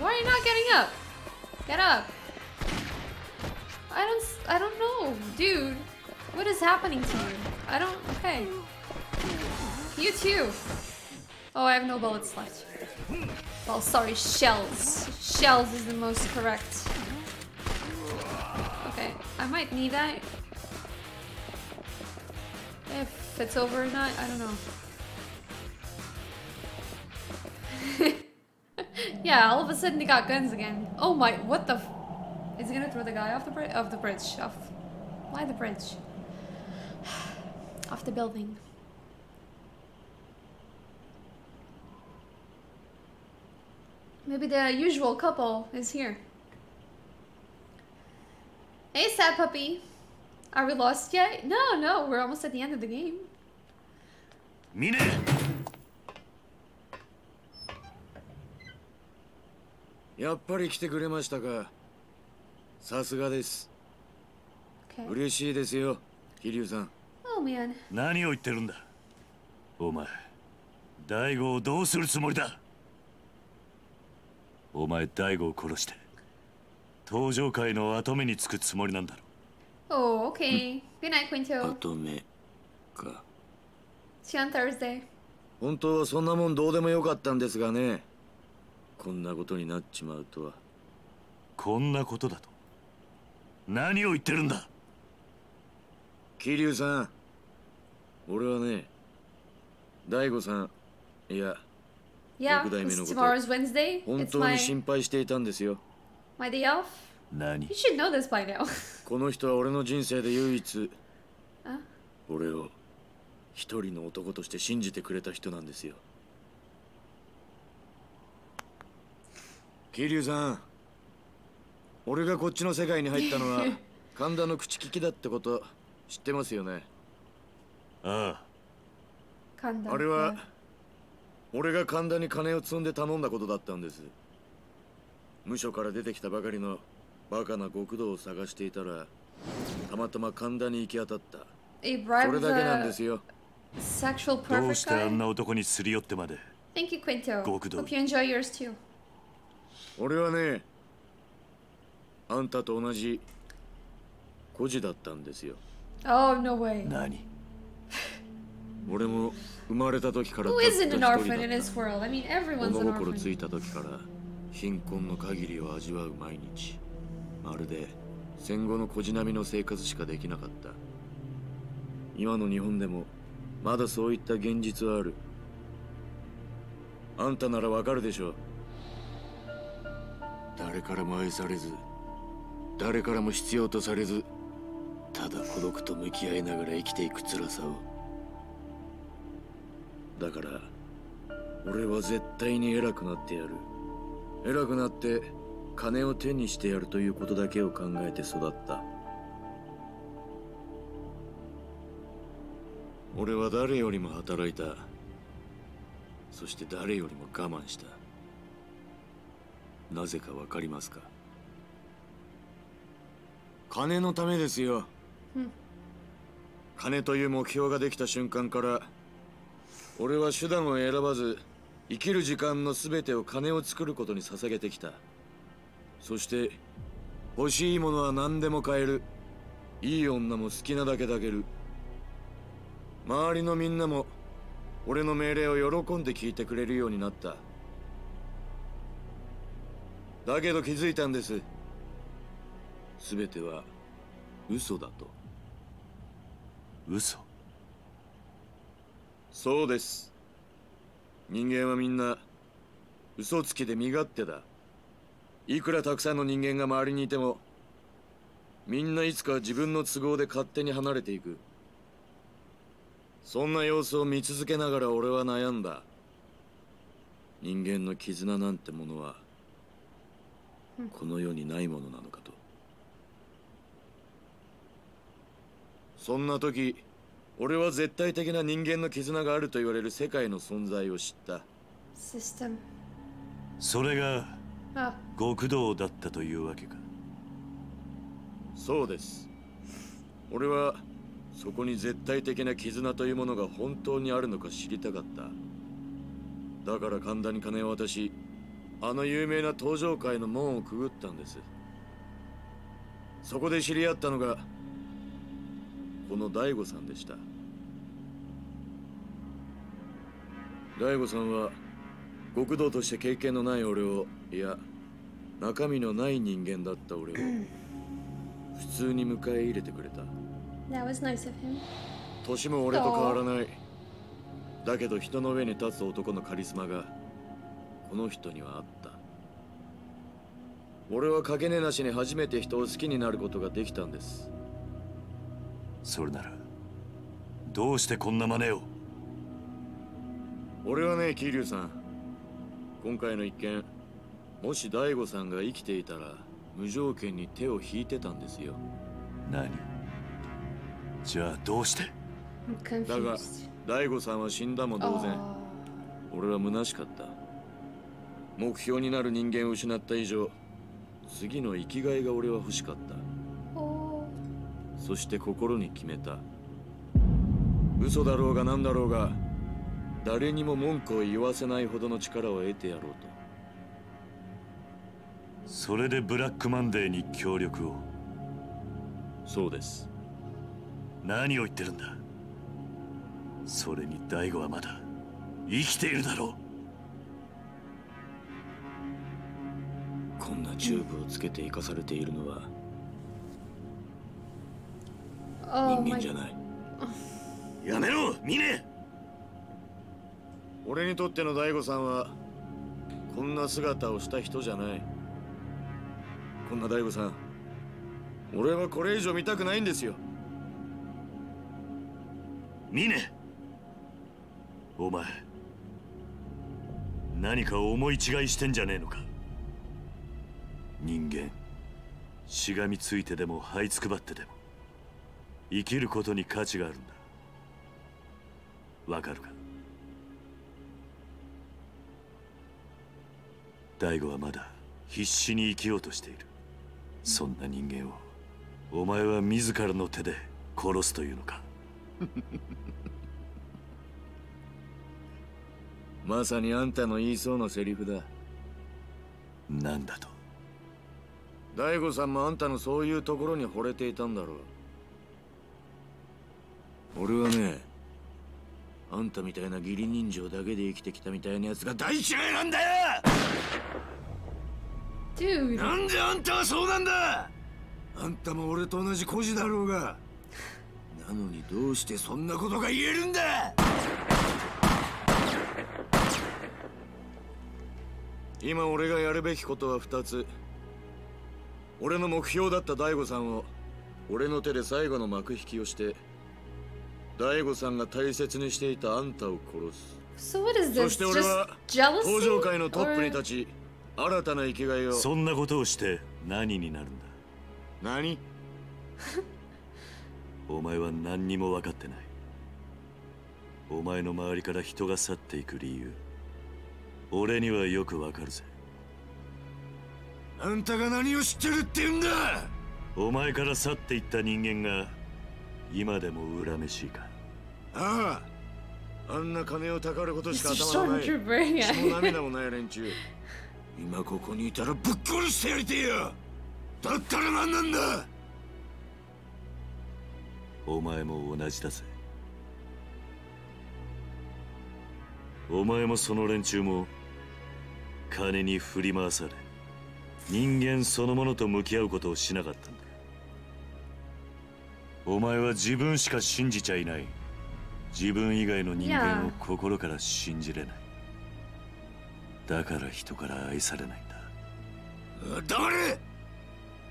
Why are you not getting up? Get up! I don't. I don't know, dude. What is happening to you? I don't. Okay. You too. Oh, I have no bullets left. Well, sorry, shells. Shells is the most correct. Okay, I might need that. If it's over or not, I don't know. Yeah, all of a sudden they got guns again. Oh my, what the f- Is he gonna throw the guy off the, bri off the bridge? Off. Why the bridge? Off the building. Maybe the usual couple is here. Hey, sad puppy. Are we lost yet? No, no, we're almost at the end of the game. Mine. Yappari kite kuremashita ka. Sasuga desu. Okay. Ureshii desu yo, Kiryu-san. Oh man. Nani o itteru nda? Omae, Daigo o dou suru tsumori da? お前大吾を殺して登場界の跡目につくつもりなんだろう。おお、okay。Good night, Quinto。跡目か。See you on Thursday。本当はそんなもんどうでもよかったんですがね。こんなことになっちまうとは。こんなことだと。何を言ってるんだ。桐生さん、俺はね、大吾さん、いや。 Yeah, because tomorrow's Wednesday. It's my... my day off. You should know this by now. Kanda. 俺が神田に金を積んで頼んだことだったんです。無所から出てきたばかりのバカな極道を探していたら、たまたま神田に行き当たった。それだけなんですよ。どうしてあんな男にすり寄ってまで。Thank you, Quinto. Hope you enjoy yours too. 俺はね、あんたと同じ孤児だったんですよ。Oh, no way. 何? 俺も生まれた時からずっと一人だった。物心ついた時から貧困の限りを味わう毎日。まるで戦後の孤児並みの生活しかできなかった。今の日本でもまだそういった現実はある。あんたならわかるでしょう。誰からも愛されず、誰からも必要とされず、ただ孤独と向き合いながら生きていく辛さを。 だから、俺は絶対に偉くなってやる。偉くなって金を手にしてやるということだけを考えて育った。俺は誰よりも働いた。そして誰よりも我慢した。なぜかわかりますか？金のためですよ。金という目標ができた瞬間から、 俺は手段を選ばず、生きる時間の全てを金を作ることに捧げてきた。そして欲しいものは何でも買える。いい女も好きなだけ抱ける。周りのみんなも俺の命令を喜んで聞いてくれるようになった。だけど気づいたんです。全ては嘘だと。嘘？ そうです。人間はみんな嘘つきで身勝手だ。いくらたくさんの人間が周りにいても、みんないつか自分の都合で勝手に離れていく。そんな様子を見続けながら俺は悩んだ。人間の絆なんてものはこの世にないものなのかと。そんな時、俺は絶対的な人間の絆があると言われる世界の存在を知った。システム。それが極道だったというわけか。そうです。俺はそこに絶対的な絆というものが本当にあるのか知りたかった。だから神田に金を渡し、あの有名な登場会の門をくぐったんです。そこで知り合ったのがこの大吾さんでした。大吾さんは極道として経験のない俺を、いや中身のない人間だった俺を普通に迎え入れてくれた。That was nice of him. 年も俺と変わらない。だけど人の上に立つ男のカリスマがこの人にはあった。俺はかけねなしに初めて人を好きになることができたんです。それならどうしてこんな真似を。俺はね、桐生さん、今回の一件、もし大悟さんが生きていたら無条件に手を引いてたんですよ。何？じゃあどうして？だが大悟さんは死んだも同然、俺は虚しかった。目標になる人間を失った以上、次の生きがいが俺は欲しかった。そして心に決めた。嘘だろうが何だろうが、誰にも文句を言わせないほどの力を得てやろうと。それでブラックマンデーに協力を。そうです。何を言ってるんだ。それに大吾はまだ生きているだろう。こんなチューブをつけて生かされているのは人間じゃない。やめろ、ミネ。俺にとっての大吾さんはこんな姿をした人じゃない。こんな大吾さん、俺はこれ以上見たくないんですよ。ミネ、お前、何か思い違いしてんじゃねえのか。人間、しがみついてでも這いつくばってでも、生きることに価値があるんだ。わかるか。大吾はまだ必死に生きようとしている。そんな人間をお前は自らの手で殺すというのか。まさにあんたの言いそうなセリフだ。なんだと。大吾さんもあんたのそういうところに惚れていたんだろう。俺はね、あんたみたいな義理人情だけで生きてきたみたいなやつが大嫌いなんだよ。なんであんたはそうなんだ。あんたも俺と同じ孤児だろうが、なのにどうしてそんなことが言えるんだ。今俺がやるべきことはふたつ。俺の目標だった大吾さんを俺の手で最後の幕引きをして、大吾さんが大切にしていたあんたを殺す。そして俺は登場界のトップに立ち、新たな生きがいを。そんなことをして何になるんだ。何？お前は何にも分かってない。お前の周りから人が去っていく理由、俺にはよく分かるぜ。あんたが何を知ってるって言うんだ。お前から去っていった人間が今でも恨めしいか。ああ、あんな金をたかることしか頭がない、血も涙もない連中、今ここにいたらぶっ殺してやりてえよ。だったら何なんだ。お前も同じだぜ。お前もその連中も金に振り回され、人間そのものと向き合うことをしなかったんだ。お前は自分しか信じちゃいない。自分以外の人間を心から信じれない。だから人から愛されないんだ。黙れ！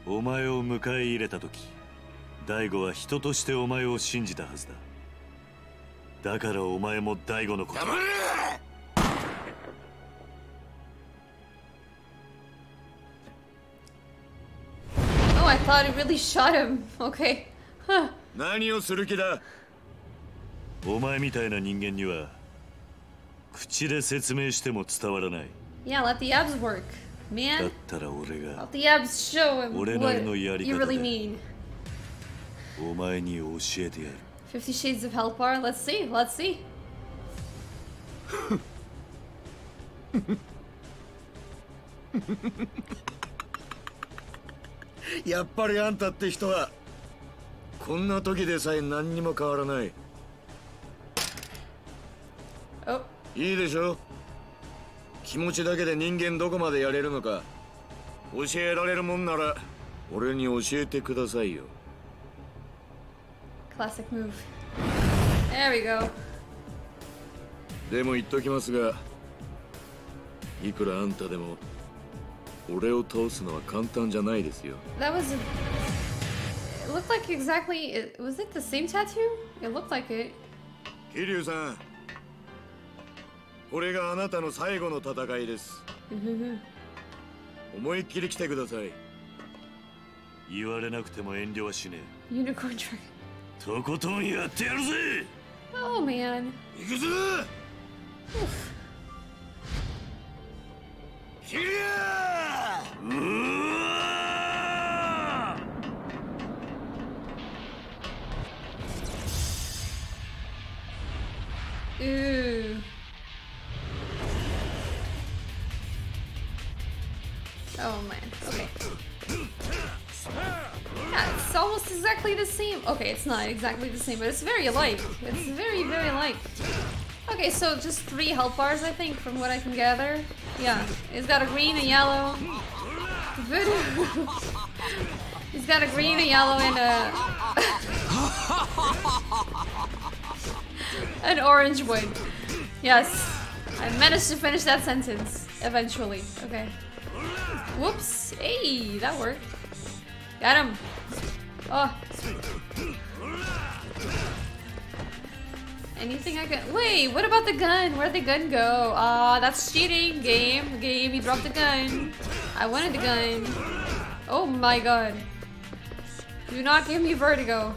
お前を迎え入れた時、大吾は人としてお前を信じたはずだ。だからお前も大吾のこと。黙れ！Oh, I thought it really shot him. Okay. Huh. 何をする気だ。お前みたいな人間には口で説明しても伝わらない。Yeah, let the abs work, man. だったら俺が。Let the abs show him what you really mean. お前に教えてやる。Fifty Shades of Hellfire. Let's see. Let's see. やっぱりあんたって人はこんな時でさえ何にも変わらない。いいでしょう。気持ちだけで人間どこまでやれるのか教えられるもんなら俺に教えてくださいよ。Classic move. There we go. でも言っときますが、いくらあんたでも俺を倒すのは簡単じゃないですよ。That was. It looked like exactly. It, was it the same tattoo? It looked like it. 桐生さん。これがあなたの最後の戦いです。思いっきり来てください。言われなくても遠慮はしねえ。ユニコーントラック。とことんやってやるぜ。Oh man。行くぞ。キリア。うー。Oh man, okay. Yeah, it's almost exactly the same. Okay, it's not exactly the same, but it's very alike. It's very, very alike. Okay, so just three health bars, I think, from what I can gather. Yeah, it's got a green, a yellow. It's got a green, a yellow, and a... an orange one. Yes, I managed to finish that sentence eventually. Okay. Whoops! Hey, that worked. Got him. Oh. Anything I can. Wait, what about the gun? Where'd the gun go? Ah, uh, that's cheating. Game, game. You dropped the gun. I wanted the gun. Oh my god. Do not give me vertigo.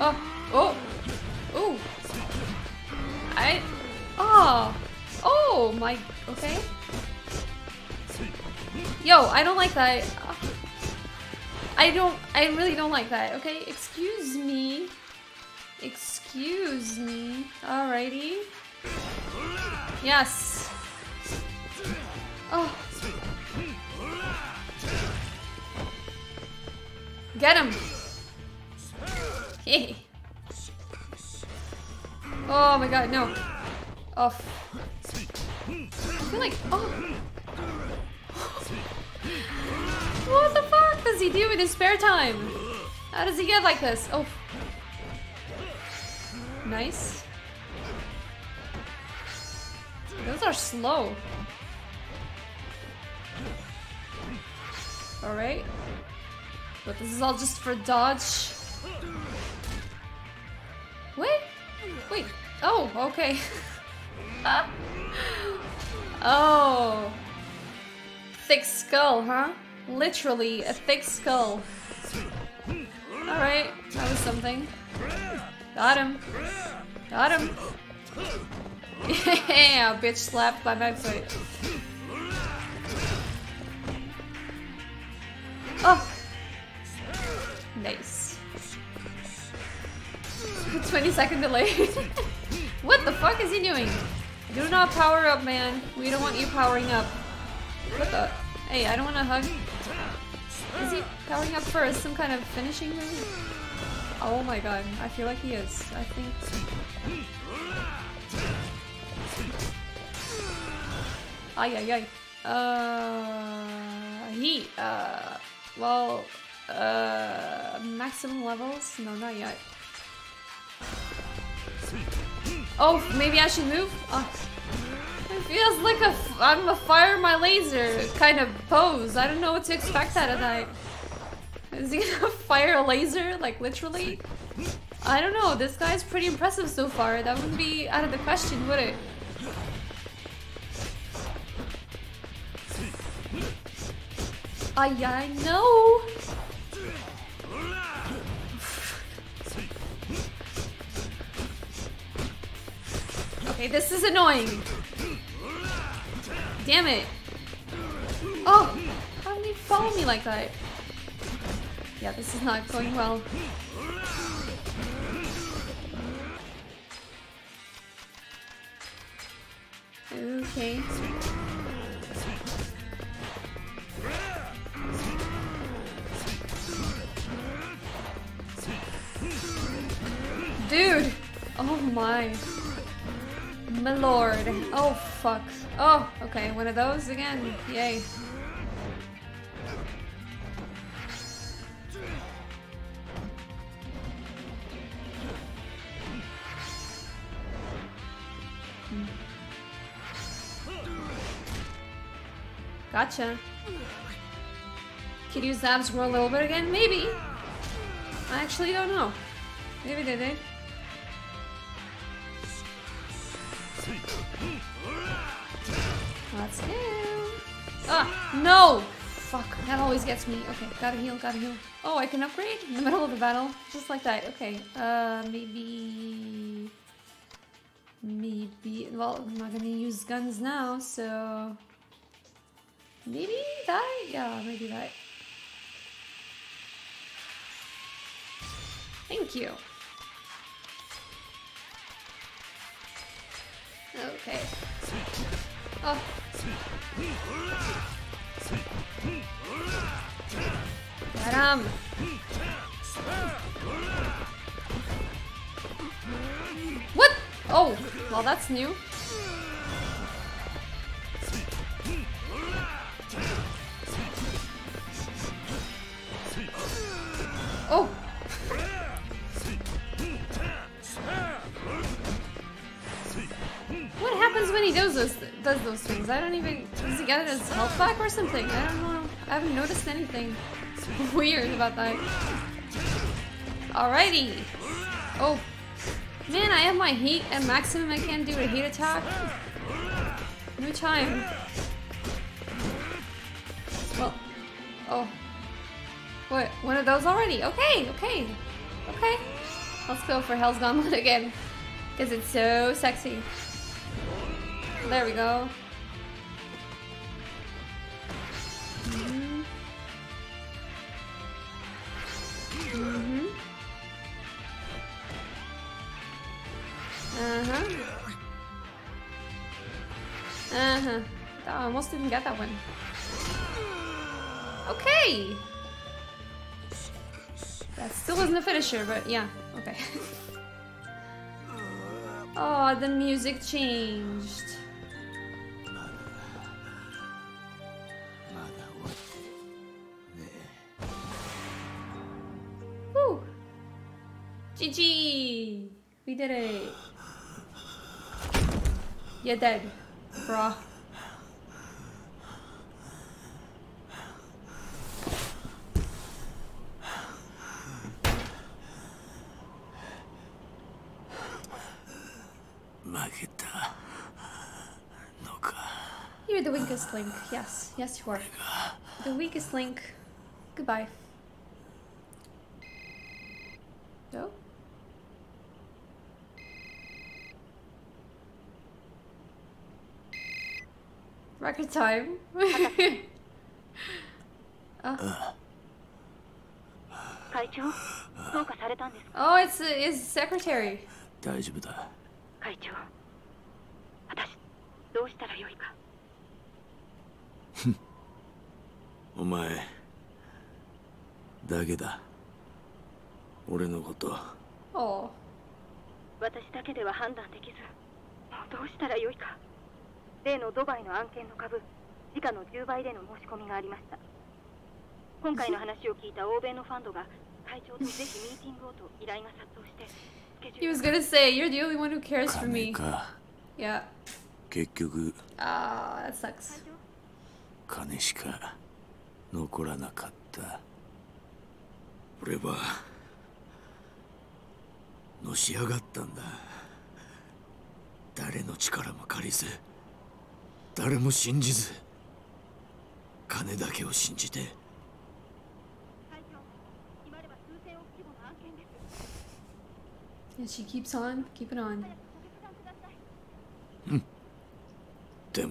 Oh, oh, oh. I. Oh, oh my, okay. Yo, I don't like that. I don't, I really don't like that, okay? Excuse me. Excuse me. Alrighty. Yes. Oh. Get him. Hey. Oh my god, no. Off. I feel like, oh. What the fuck does he do in his spare time? How does he get like this? Oh. Nice. Those are slow. Alright. But this is all just for dodge. Wait. Wait. Oh, okay. Uh, oh, thick skull, huh? Literally a thick skull. Alright, that was something. Got him. Got him. Yeah, bitch slapped by my foot. Oh! Nice. twenty second delay. What the fuck is he doing? Do not power up, man. We don't want you powering up. What the? Hey, I don't want to hug. Is he powering up for some kind of finishing move? Oh my god. I feel like he is. I think... Ay, ay, ay. Uh... He... Uh... Well... Uh... Maximum levels? No, not yet. Oh, maybe I should move? Oh. It feels like a f I'm a fire my laser kind of pose. I don't know what to expect out of that. Is he gonna fire a laser? Like, literally? I don't know. This guy's pretty impressive so far. That wouldn't be out of the question, would it? I, I know! Okay, this is annoying. Damn it. Oh! How did he follow me like that? Yeah, this is not going well. Okay. Dude! Oh my. My lord. Oh fuck. Oh, okay. One of those again. Yay. Gotcha. Could use abs roll over again? Maybe. I actually don't know. Maybe they did. Let's go. Ah, no! Fuck, that always gets me. Okay, gotta heal, gotta heal. Oh, I can upgrade in the middle of the battle. Just like that. Okay, uh, maybe... Maybe... Well, I'm not gonna use guns now, so... Maybe that? Yeah, maybe that. Thank you. Okay. Oh. Got him. What? Oh, well, that's new. Oh! What happens when he does those, th does those things? I don't even... Does he get his health back or something? I don't know. I haven't noticed anything weird about that. Alrighty! Oh! Man, I have my heat at maximum. I can't do a heat attack. No time. Well... Oh. What? One of those already? Okay, okay, okay. Let's go for Hell's Gauntlet again, because it's so sexy. There we go. Mm-hmm. Mm-hmm. Uh-huh. Uh-huh. Oh, I almost didn't get that one. Okay. That still wasn't a finisher, but yeah, okay. Oh, the music changed. Woo! G G! We did it. You're dead, bruh. You're the weakest link. Yes, yes you are. The weakest link. Goodbye. No? Record time. Oh. Oh, it's his secretary. Oh. He was gonna say, you're the only one who cares for me. Yeah. Ah, that sucks. And she keeps on, keep it on. Hmm. She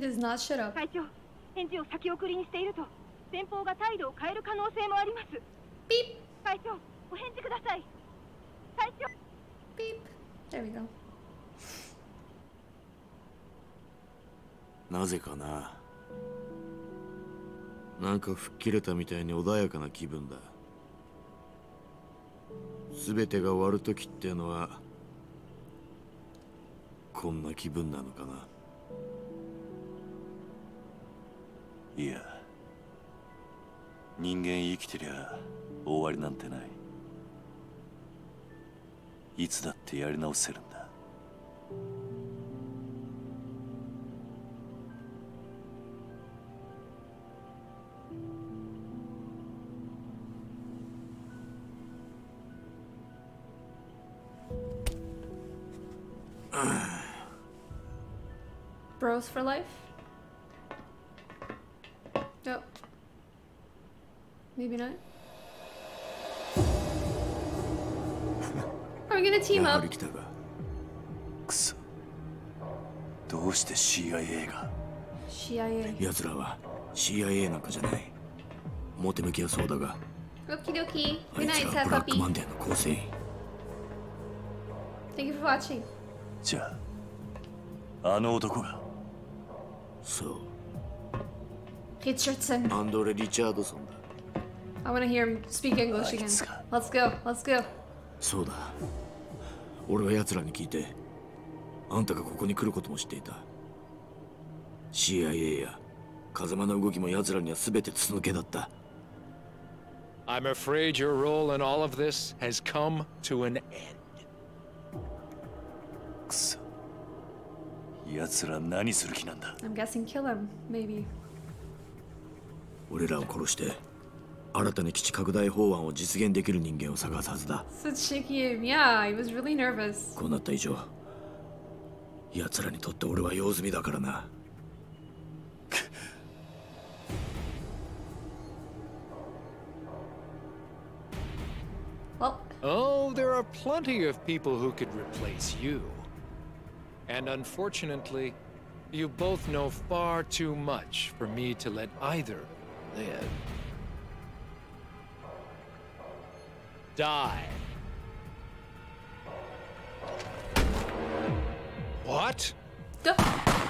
does not shut up. Beep. Beep. There we go. Bros for life? No. Maybe not. Are we gonna team up? C I A. Okie dokie. Good night, Fat Puppy. Thank you for watching. So. Richardson. I want to hear him speak English again. Let's go, let's go. I'm afraid your role in all of this has come to an end. I'm guessing kill him, maybe. Such shaky aim. Yeah, I was really nervous. Well. Oh, there are plenty of people who could replace you. And unfortunately, you both know far too much for me to let either live. Die. What? The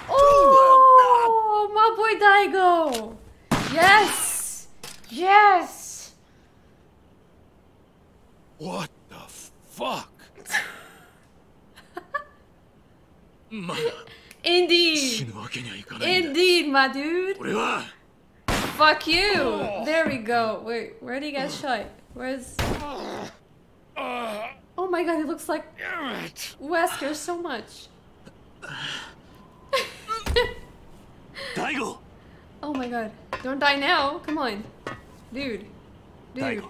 oh, my boy Daigo! Yes! Yes! What the fuck? Indeed! Indeed, my dude! Fuck you! There we go. Wait, where do you guys shot? Where's... Oh my god, it looks like Wesker so much. Daigo! Oh my god. Don't die now! Come on. Dude. Dude.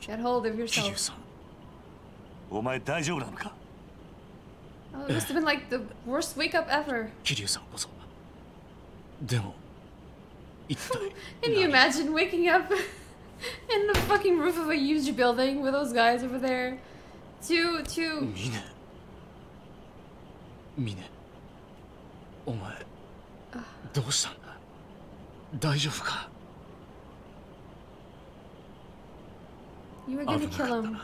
Get hold of yourself. Oh, it must have been like the worst wake-up ever. Can you imagine waking up in the fucking roof of a huge building with those guys over there? Two, two... Mine. Mine. You were gonna kill him.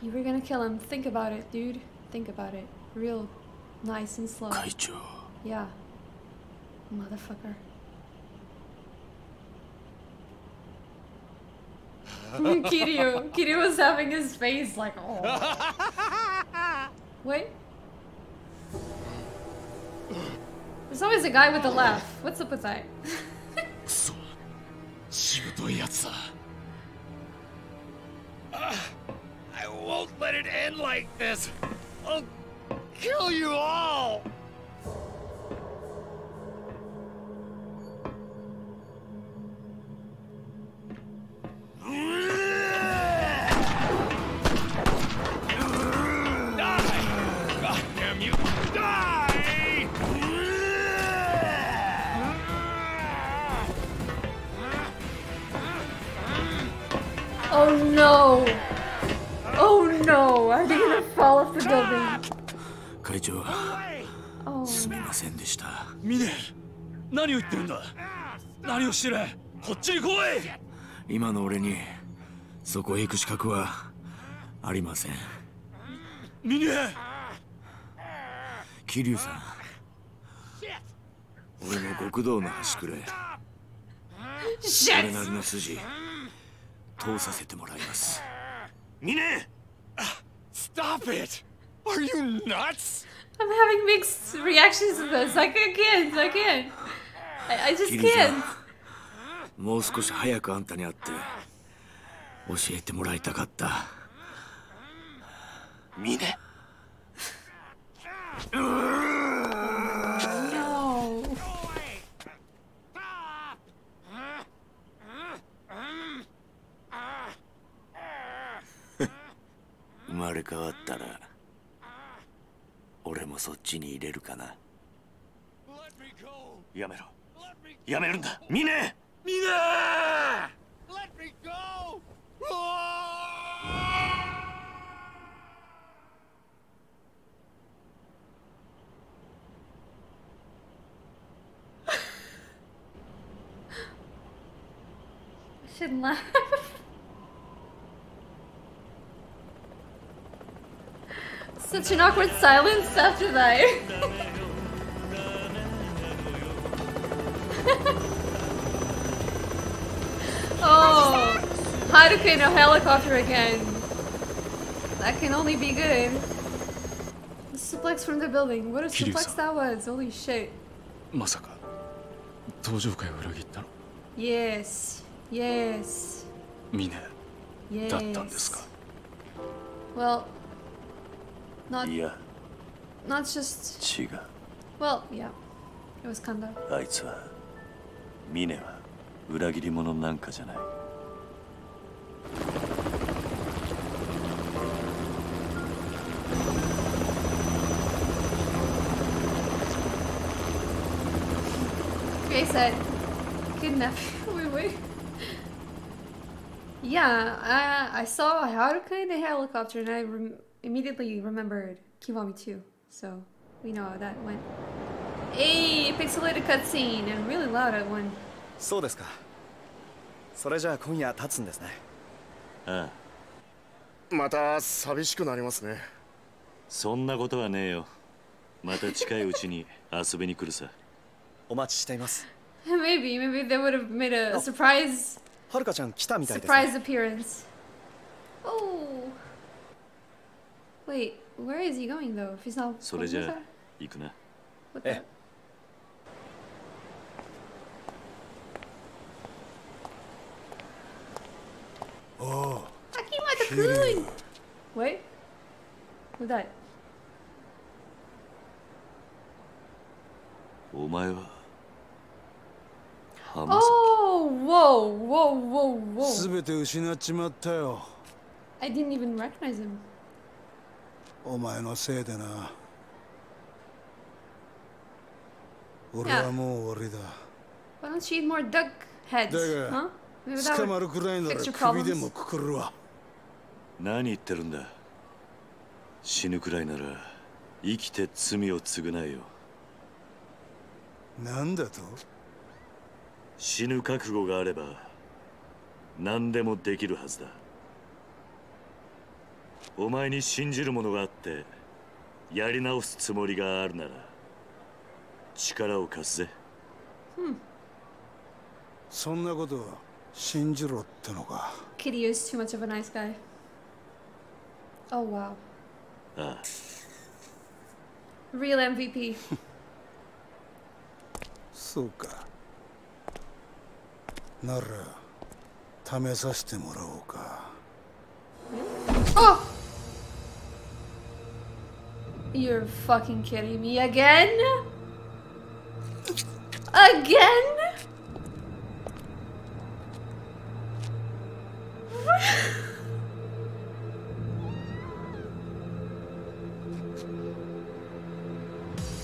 You were gonna kill him. Think about it, dude. Think about it. Real nice and slow. Yeah. Motherfucker. Kiryu. Kiryu was having his face like, oh. Wait. There's always a guy with a laugh. What's up with that? uh, I won't let it end like this. I'll kill you all. Oh no! Oh no! Are they gonna fall off the building? Oh. Mine, what are you doing? What are you doing? Come here! Mine! Kiryu-san. Shit! Mine! Stop it! Are you nuts? I'm having mixed reactions to this. I can't. I can't. I, I just can't. Mine! No. I shouldn't laugh. Such an awkward silence after that. Oh, Haruka in a helicopter again. That can only be good. A suplex from the building. What a suplex that was. Holy shit. Yes. Yes. Yes. Well. Not, yeah. Not just... Chiga. Well, yeah. It was Kanda. Okay, said. Kidnap. Wait, wait. Yeah, I, I saw Haruka in the helicopter and I rem immediately remembered Kiwami two, so we know how that went. Hey, pixelated cutscene and really loud at one. So desu ka. Sore ja konya tatsun desu ne. Ah. Mata sabishiku narimasu ne. Sonna koto wa nee yo. Mata chikai uchi ni asubi ni kuru sa. Omachi shite imasu. Maybe, maybe they would have made a surprise. Haruka-chan kita mitai desu. Surprise appearance. Oh. Wait, where is he going though? If he's not. So let's go. What the? Oh. Akimata-kun. Wait. Who's that? Oh! Whoa! Whoa! Whoa! Whoa! I didn't even recognize him. Yeah. Why don't you eat more duck heads? Huh? Maybe that would fix your problems. 何言ってるんだ。死ぬくらいなら生きて罪を償えよ。なんだと？死ぬ覚悟があれば何でもできるはずだ。 お前に信じるものがあってやり直すつもりがあるなら力を貸すぜ。そんなことは Kiryu's too much of a nice guy. Oh wow. Ah. Real M V P. So ka. Nara, tamesashite morou ka. Oh! You're fucking kidding me again? Again?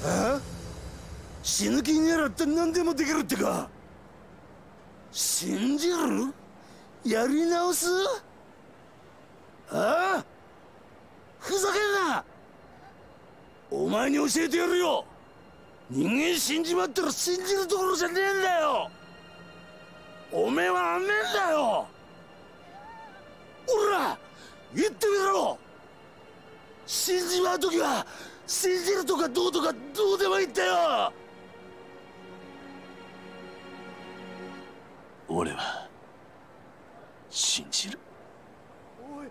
Huh? Shinuki neratte nandemo dekiru tte ka? Shinjiru? Yari naosu? Huh? Fuzakenna! Omae ni oshiete yaru yo! Ningen shinjimattera shinjiru tokoro ja nee nda yo! Omae wa amen da yo! Ora! Itte miraro! Shinjimaru toki wa shinjiru to ka dou to ka dou demo ii nda yo! Ore wa shinjiru. Oi!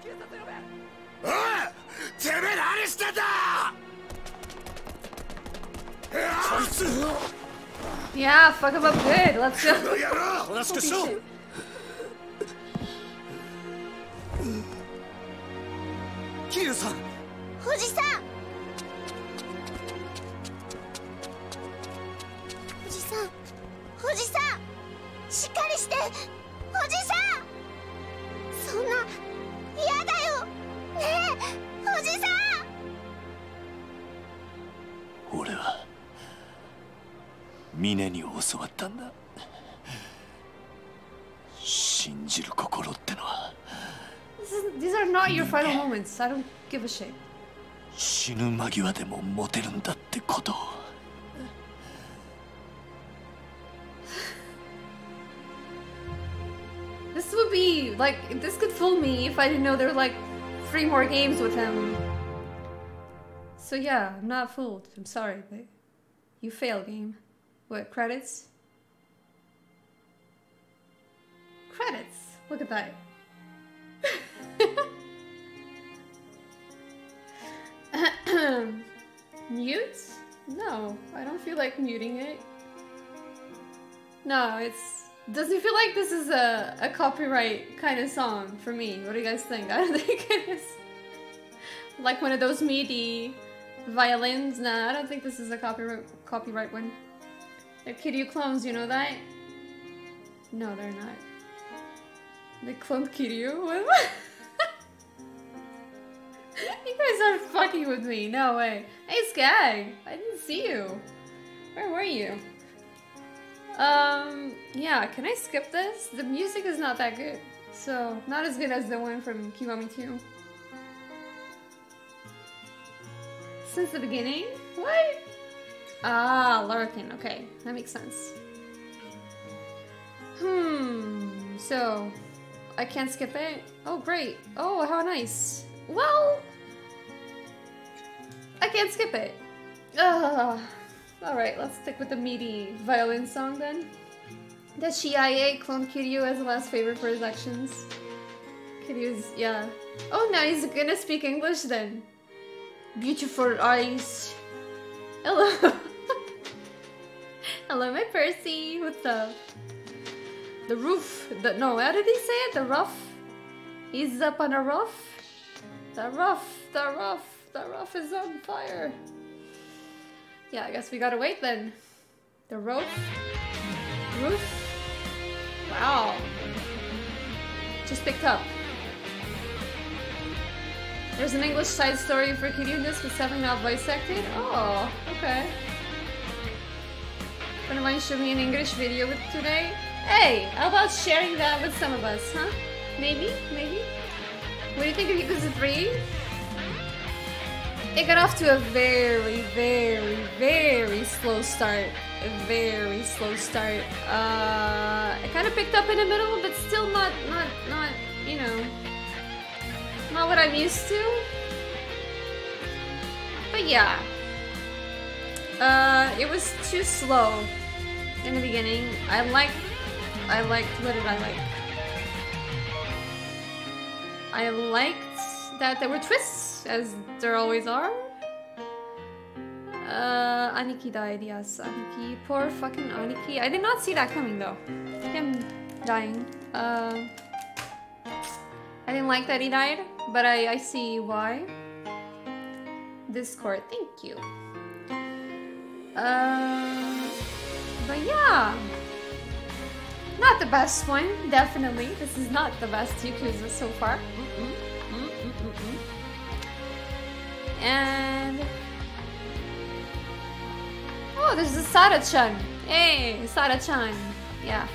Kiryusato yobe! Oi! てめえ何してんだ! Yeah, fuck him up good. Let's go. Let's go. Kiryu-san. Fuji-san. Fuji-san. Fuji-san. しっかりして. Fuji-san. そんな嫌だよ. ねえ. おじさん。俺はミネに教わったんだ。信じる心ってのは。These are not your final moments. I don't give a shit. 死ぬ間際でもモテるんだってことを。This would be like this could fool me if I didn't know they're like. Three more games with him. So yeah, I'm not fooled. I'm sorry, but you fail, game. What, credits? Credits! Look at that. Mute? No, I don't feel like muting it. No, it's... Doesn't feel like this is a, a copyright kind of song for me. What do you guys think? I don't think it is. Like one of those MIDI violins. Nah, I don't think this is a copyright copyright one. They're Kiryu clones, you know that? No, they're not. They cloned Kiryu? What? You guys are fucking with me. No way. Hey, Skag. I didn't see you. Where were you? Um, yeah, can I skip this? The music is not that good. So, not as good as the one from Kiwami two. Since the beginning? What? Ah, Larkin, okay. That makes sense. Hmm, so, I can't skip it? Oh, great. Oh, how nice. Well, I can't skip it. Ugh. Alright, let's stick with the meaty violin song then. The C I A cloned Kiryu as the last favorite for his actions. Kiryu's, yeah. Oh, now he's gonna speak English then. Beautiful eyes. Hello. Hello, my Percy. What's up? The roof. The, no, how did he say it? The roof is up on a roof. The roof, the roof, the roof is on fire. Yeah, I guess we gotta wait then. The roof? Roof? Wow. Just picked up. There's an English side story for Kiryu in this with seven now bisected? Oh, okay. A friend of mine showed me an English video with today. Hey, how about sharing that with some of us, huh? Maybe? Maybe? What do you think of Yakuza three? It got off to a very, very, very slow start. A very slow start. Uh, it kind of picked up in the middle, but still not, not, not, you know, not what I'm used to. But yeah, uh, it was too slow. in the beginning. I liked, I liked, what did I like? I liked that there were twists, as there always are. Uh, Aniki died, yes, Aniki. Poor fucking Aniki. I did not see that coming, though. Him dying. Uh, I didn't like that he died, but I, I see why. Discord, thank you. Uh, but yeah, not the best one, definitely. This is not the best Yakuza so far. Mm-mm, mm-mm, mm-mm. And oh, there's a Sada-chan. Hey, Sada-chan. Yeah.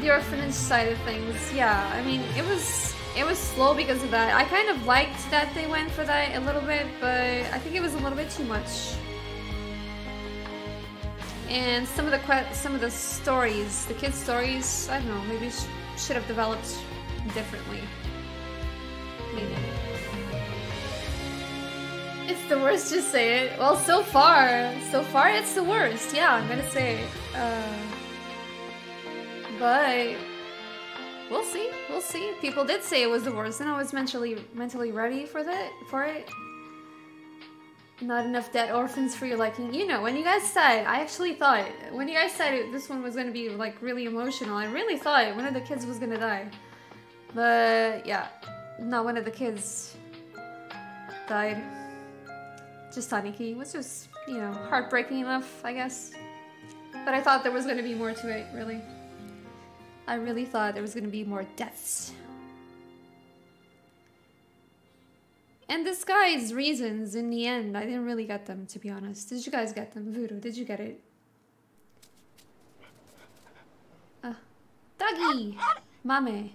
The orphanage side of things. Yeah, I mean, it was. It was slow because of that. I kind of liked that they went for that a little bit, but I think it was a little bit too much. And some of the que some of the stories, the kids' stories, I don't know, maybe sh should have developed differently. Maybe. It's the worst, just say it. Well, so far, so far it's the worst. Yeah, I'm gonna say it. Uh, but we'll see, we'll see. People did say it was the worst, and I was mentally mentally ready for that for it. Not enough dead orphans for your liking. You know, when you guys said, I actually thought, when you guys said it, this one was gonna be like really emotional, I really thought one of the kids was gonna die. But yeah, not one of the kids died. Just Aniki. It was just, you know, heartbreaking enough, I guess. But I thought there was gonna be more to it, really. I really thought there was gonna be more deaths. And this guy's reasons in the end, I didn't really get them, to be honest. Did you guys get them? Voodoo, did you get it? Uh, Doggy! Mame!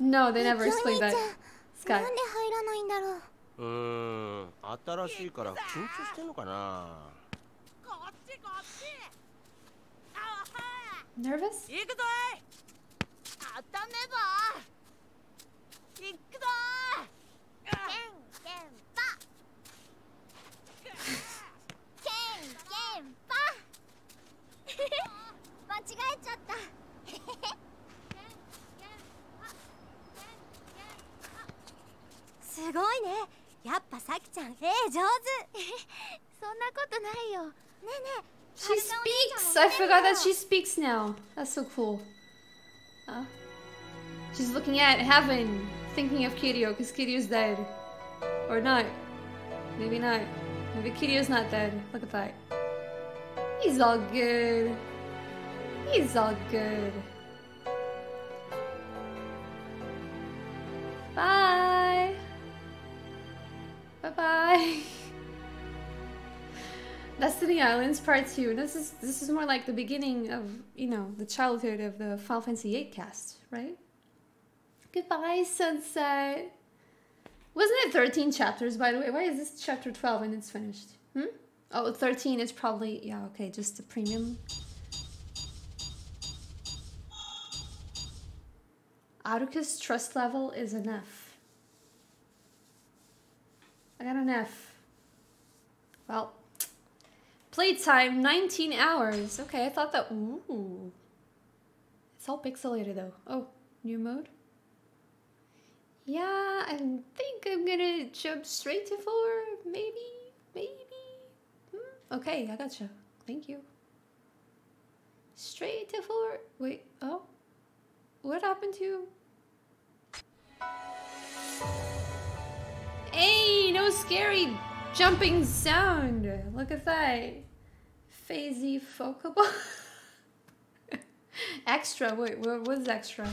No, they never explained that. Scott. Uh, nervous? She speaks! I forgot that she speaks now. That's so cool. Huh? She's looking at heaven, thinking of Kiryu, because Kiryu's dead. Or not. Maybe not. Maybe Kiryu's not dead. Look at that. He's all good. He's all good. Bye! Bye-bye! Destiny Islands Part two. This is this is more like the beginning of, you know, the childhood of the Final Fantasy eight cast, right? Goodbye, Sunset. Wasn't it thirteen chapters, by the way? Why is this chapter twelve and it's finished? Hmm? Oh, thirteen is probably... Yeah, okay, just the premium. Haruka's trust level is an F. I got an F. Well... Playtime, nineteen hours. Okay, I thought that... Ooh. It's all pixelated, though. Oh, new mode? Yeah, I think I'm gonna jump straight to four. Maybe, maybe. Hmm. Okay, I gotcha. Thank you. Straight to four. Wait, oh. What happened to... Hey, no scary jumping sound. Look at that. Phasey focal ball. Extra. Wait, what was extra?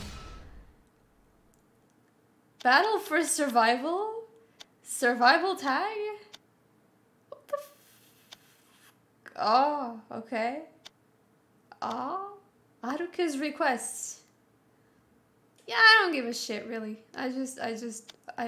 Battle for survival? Survival tag? What the f... Oh, okay. Oh. Haruka's requests. Yeah, I don't give a shit, really. I just, I just, I...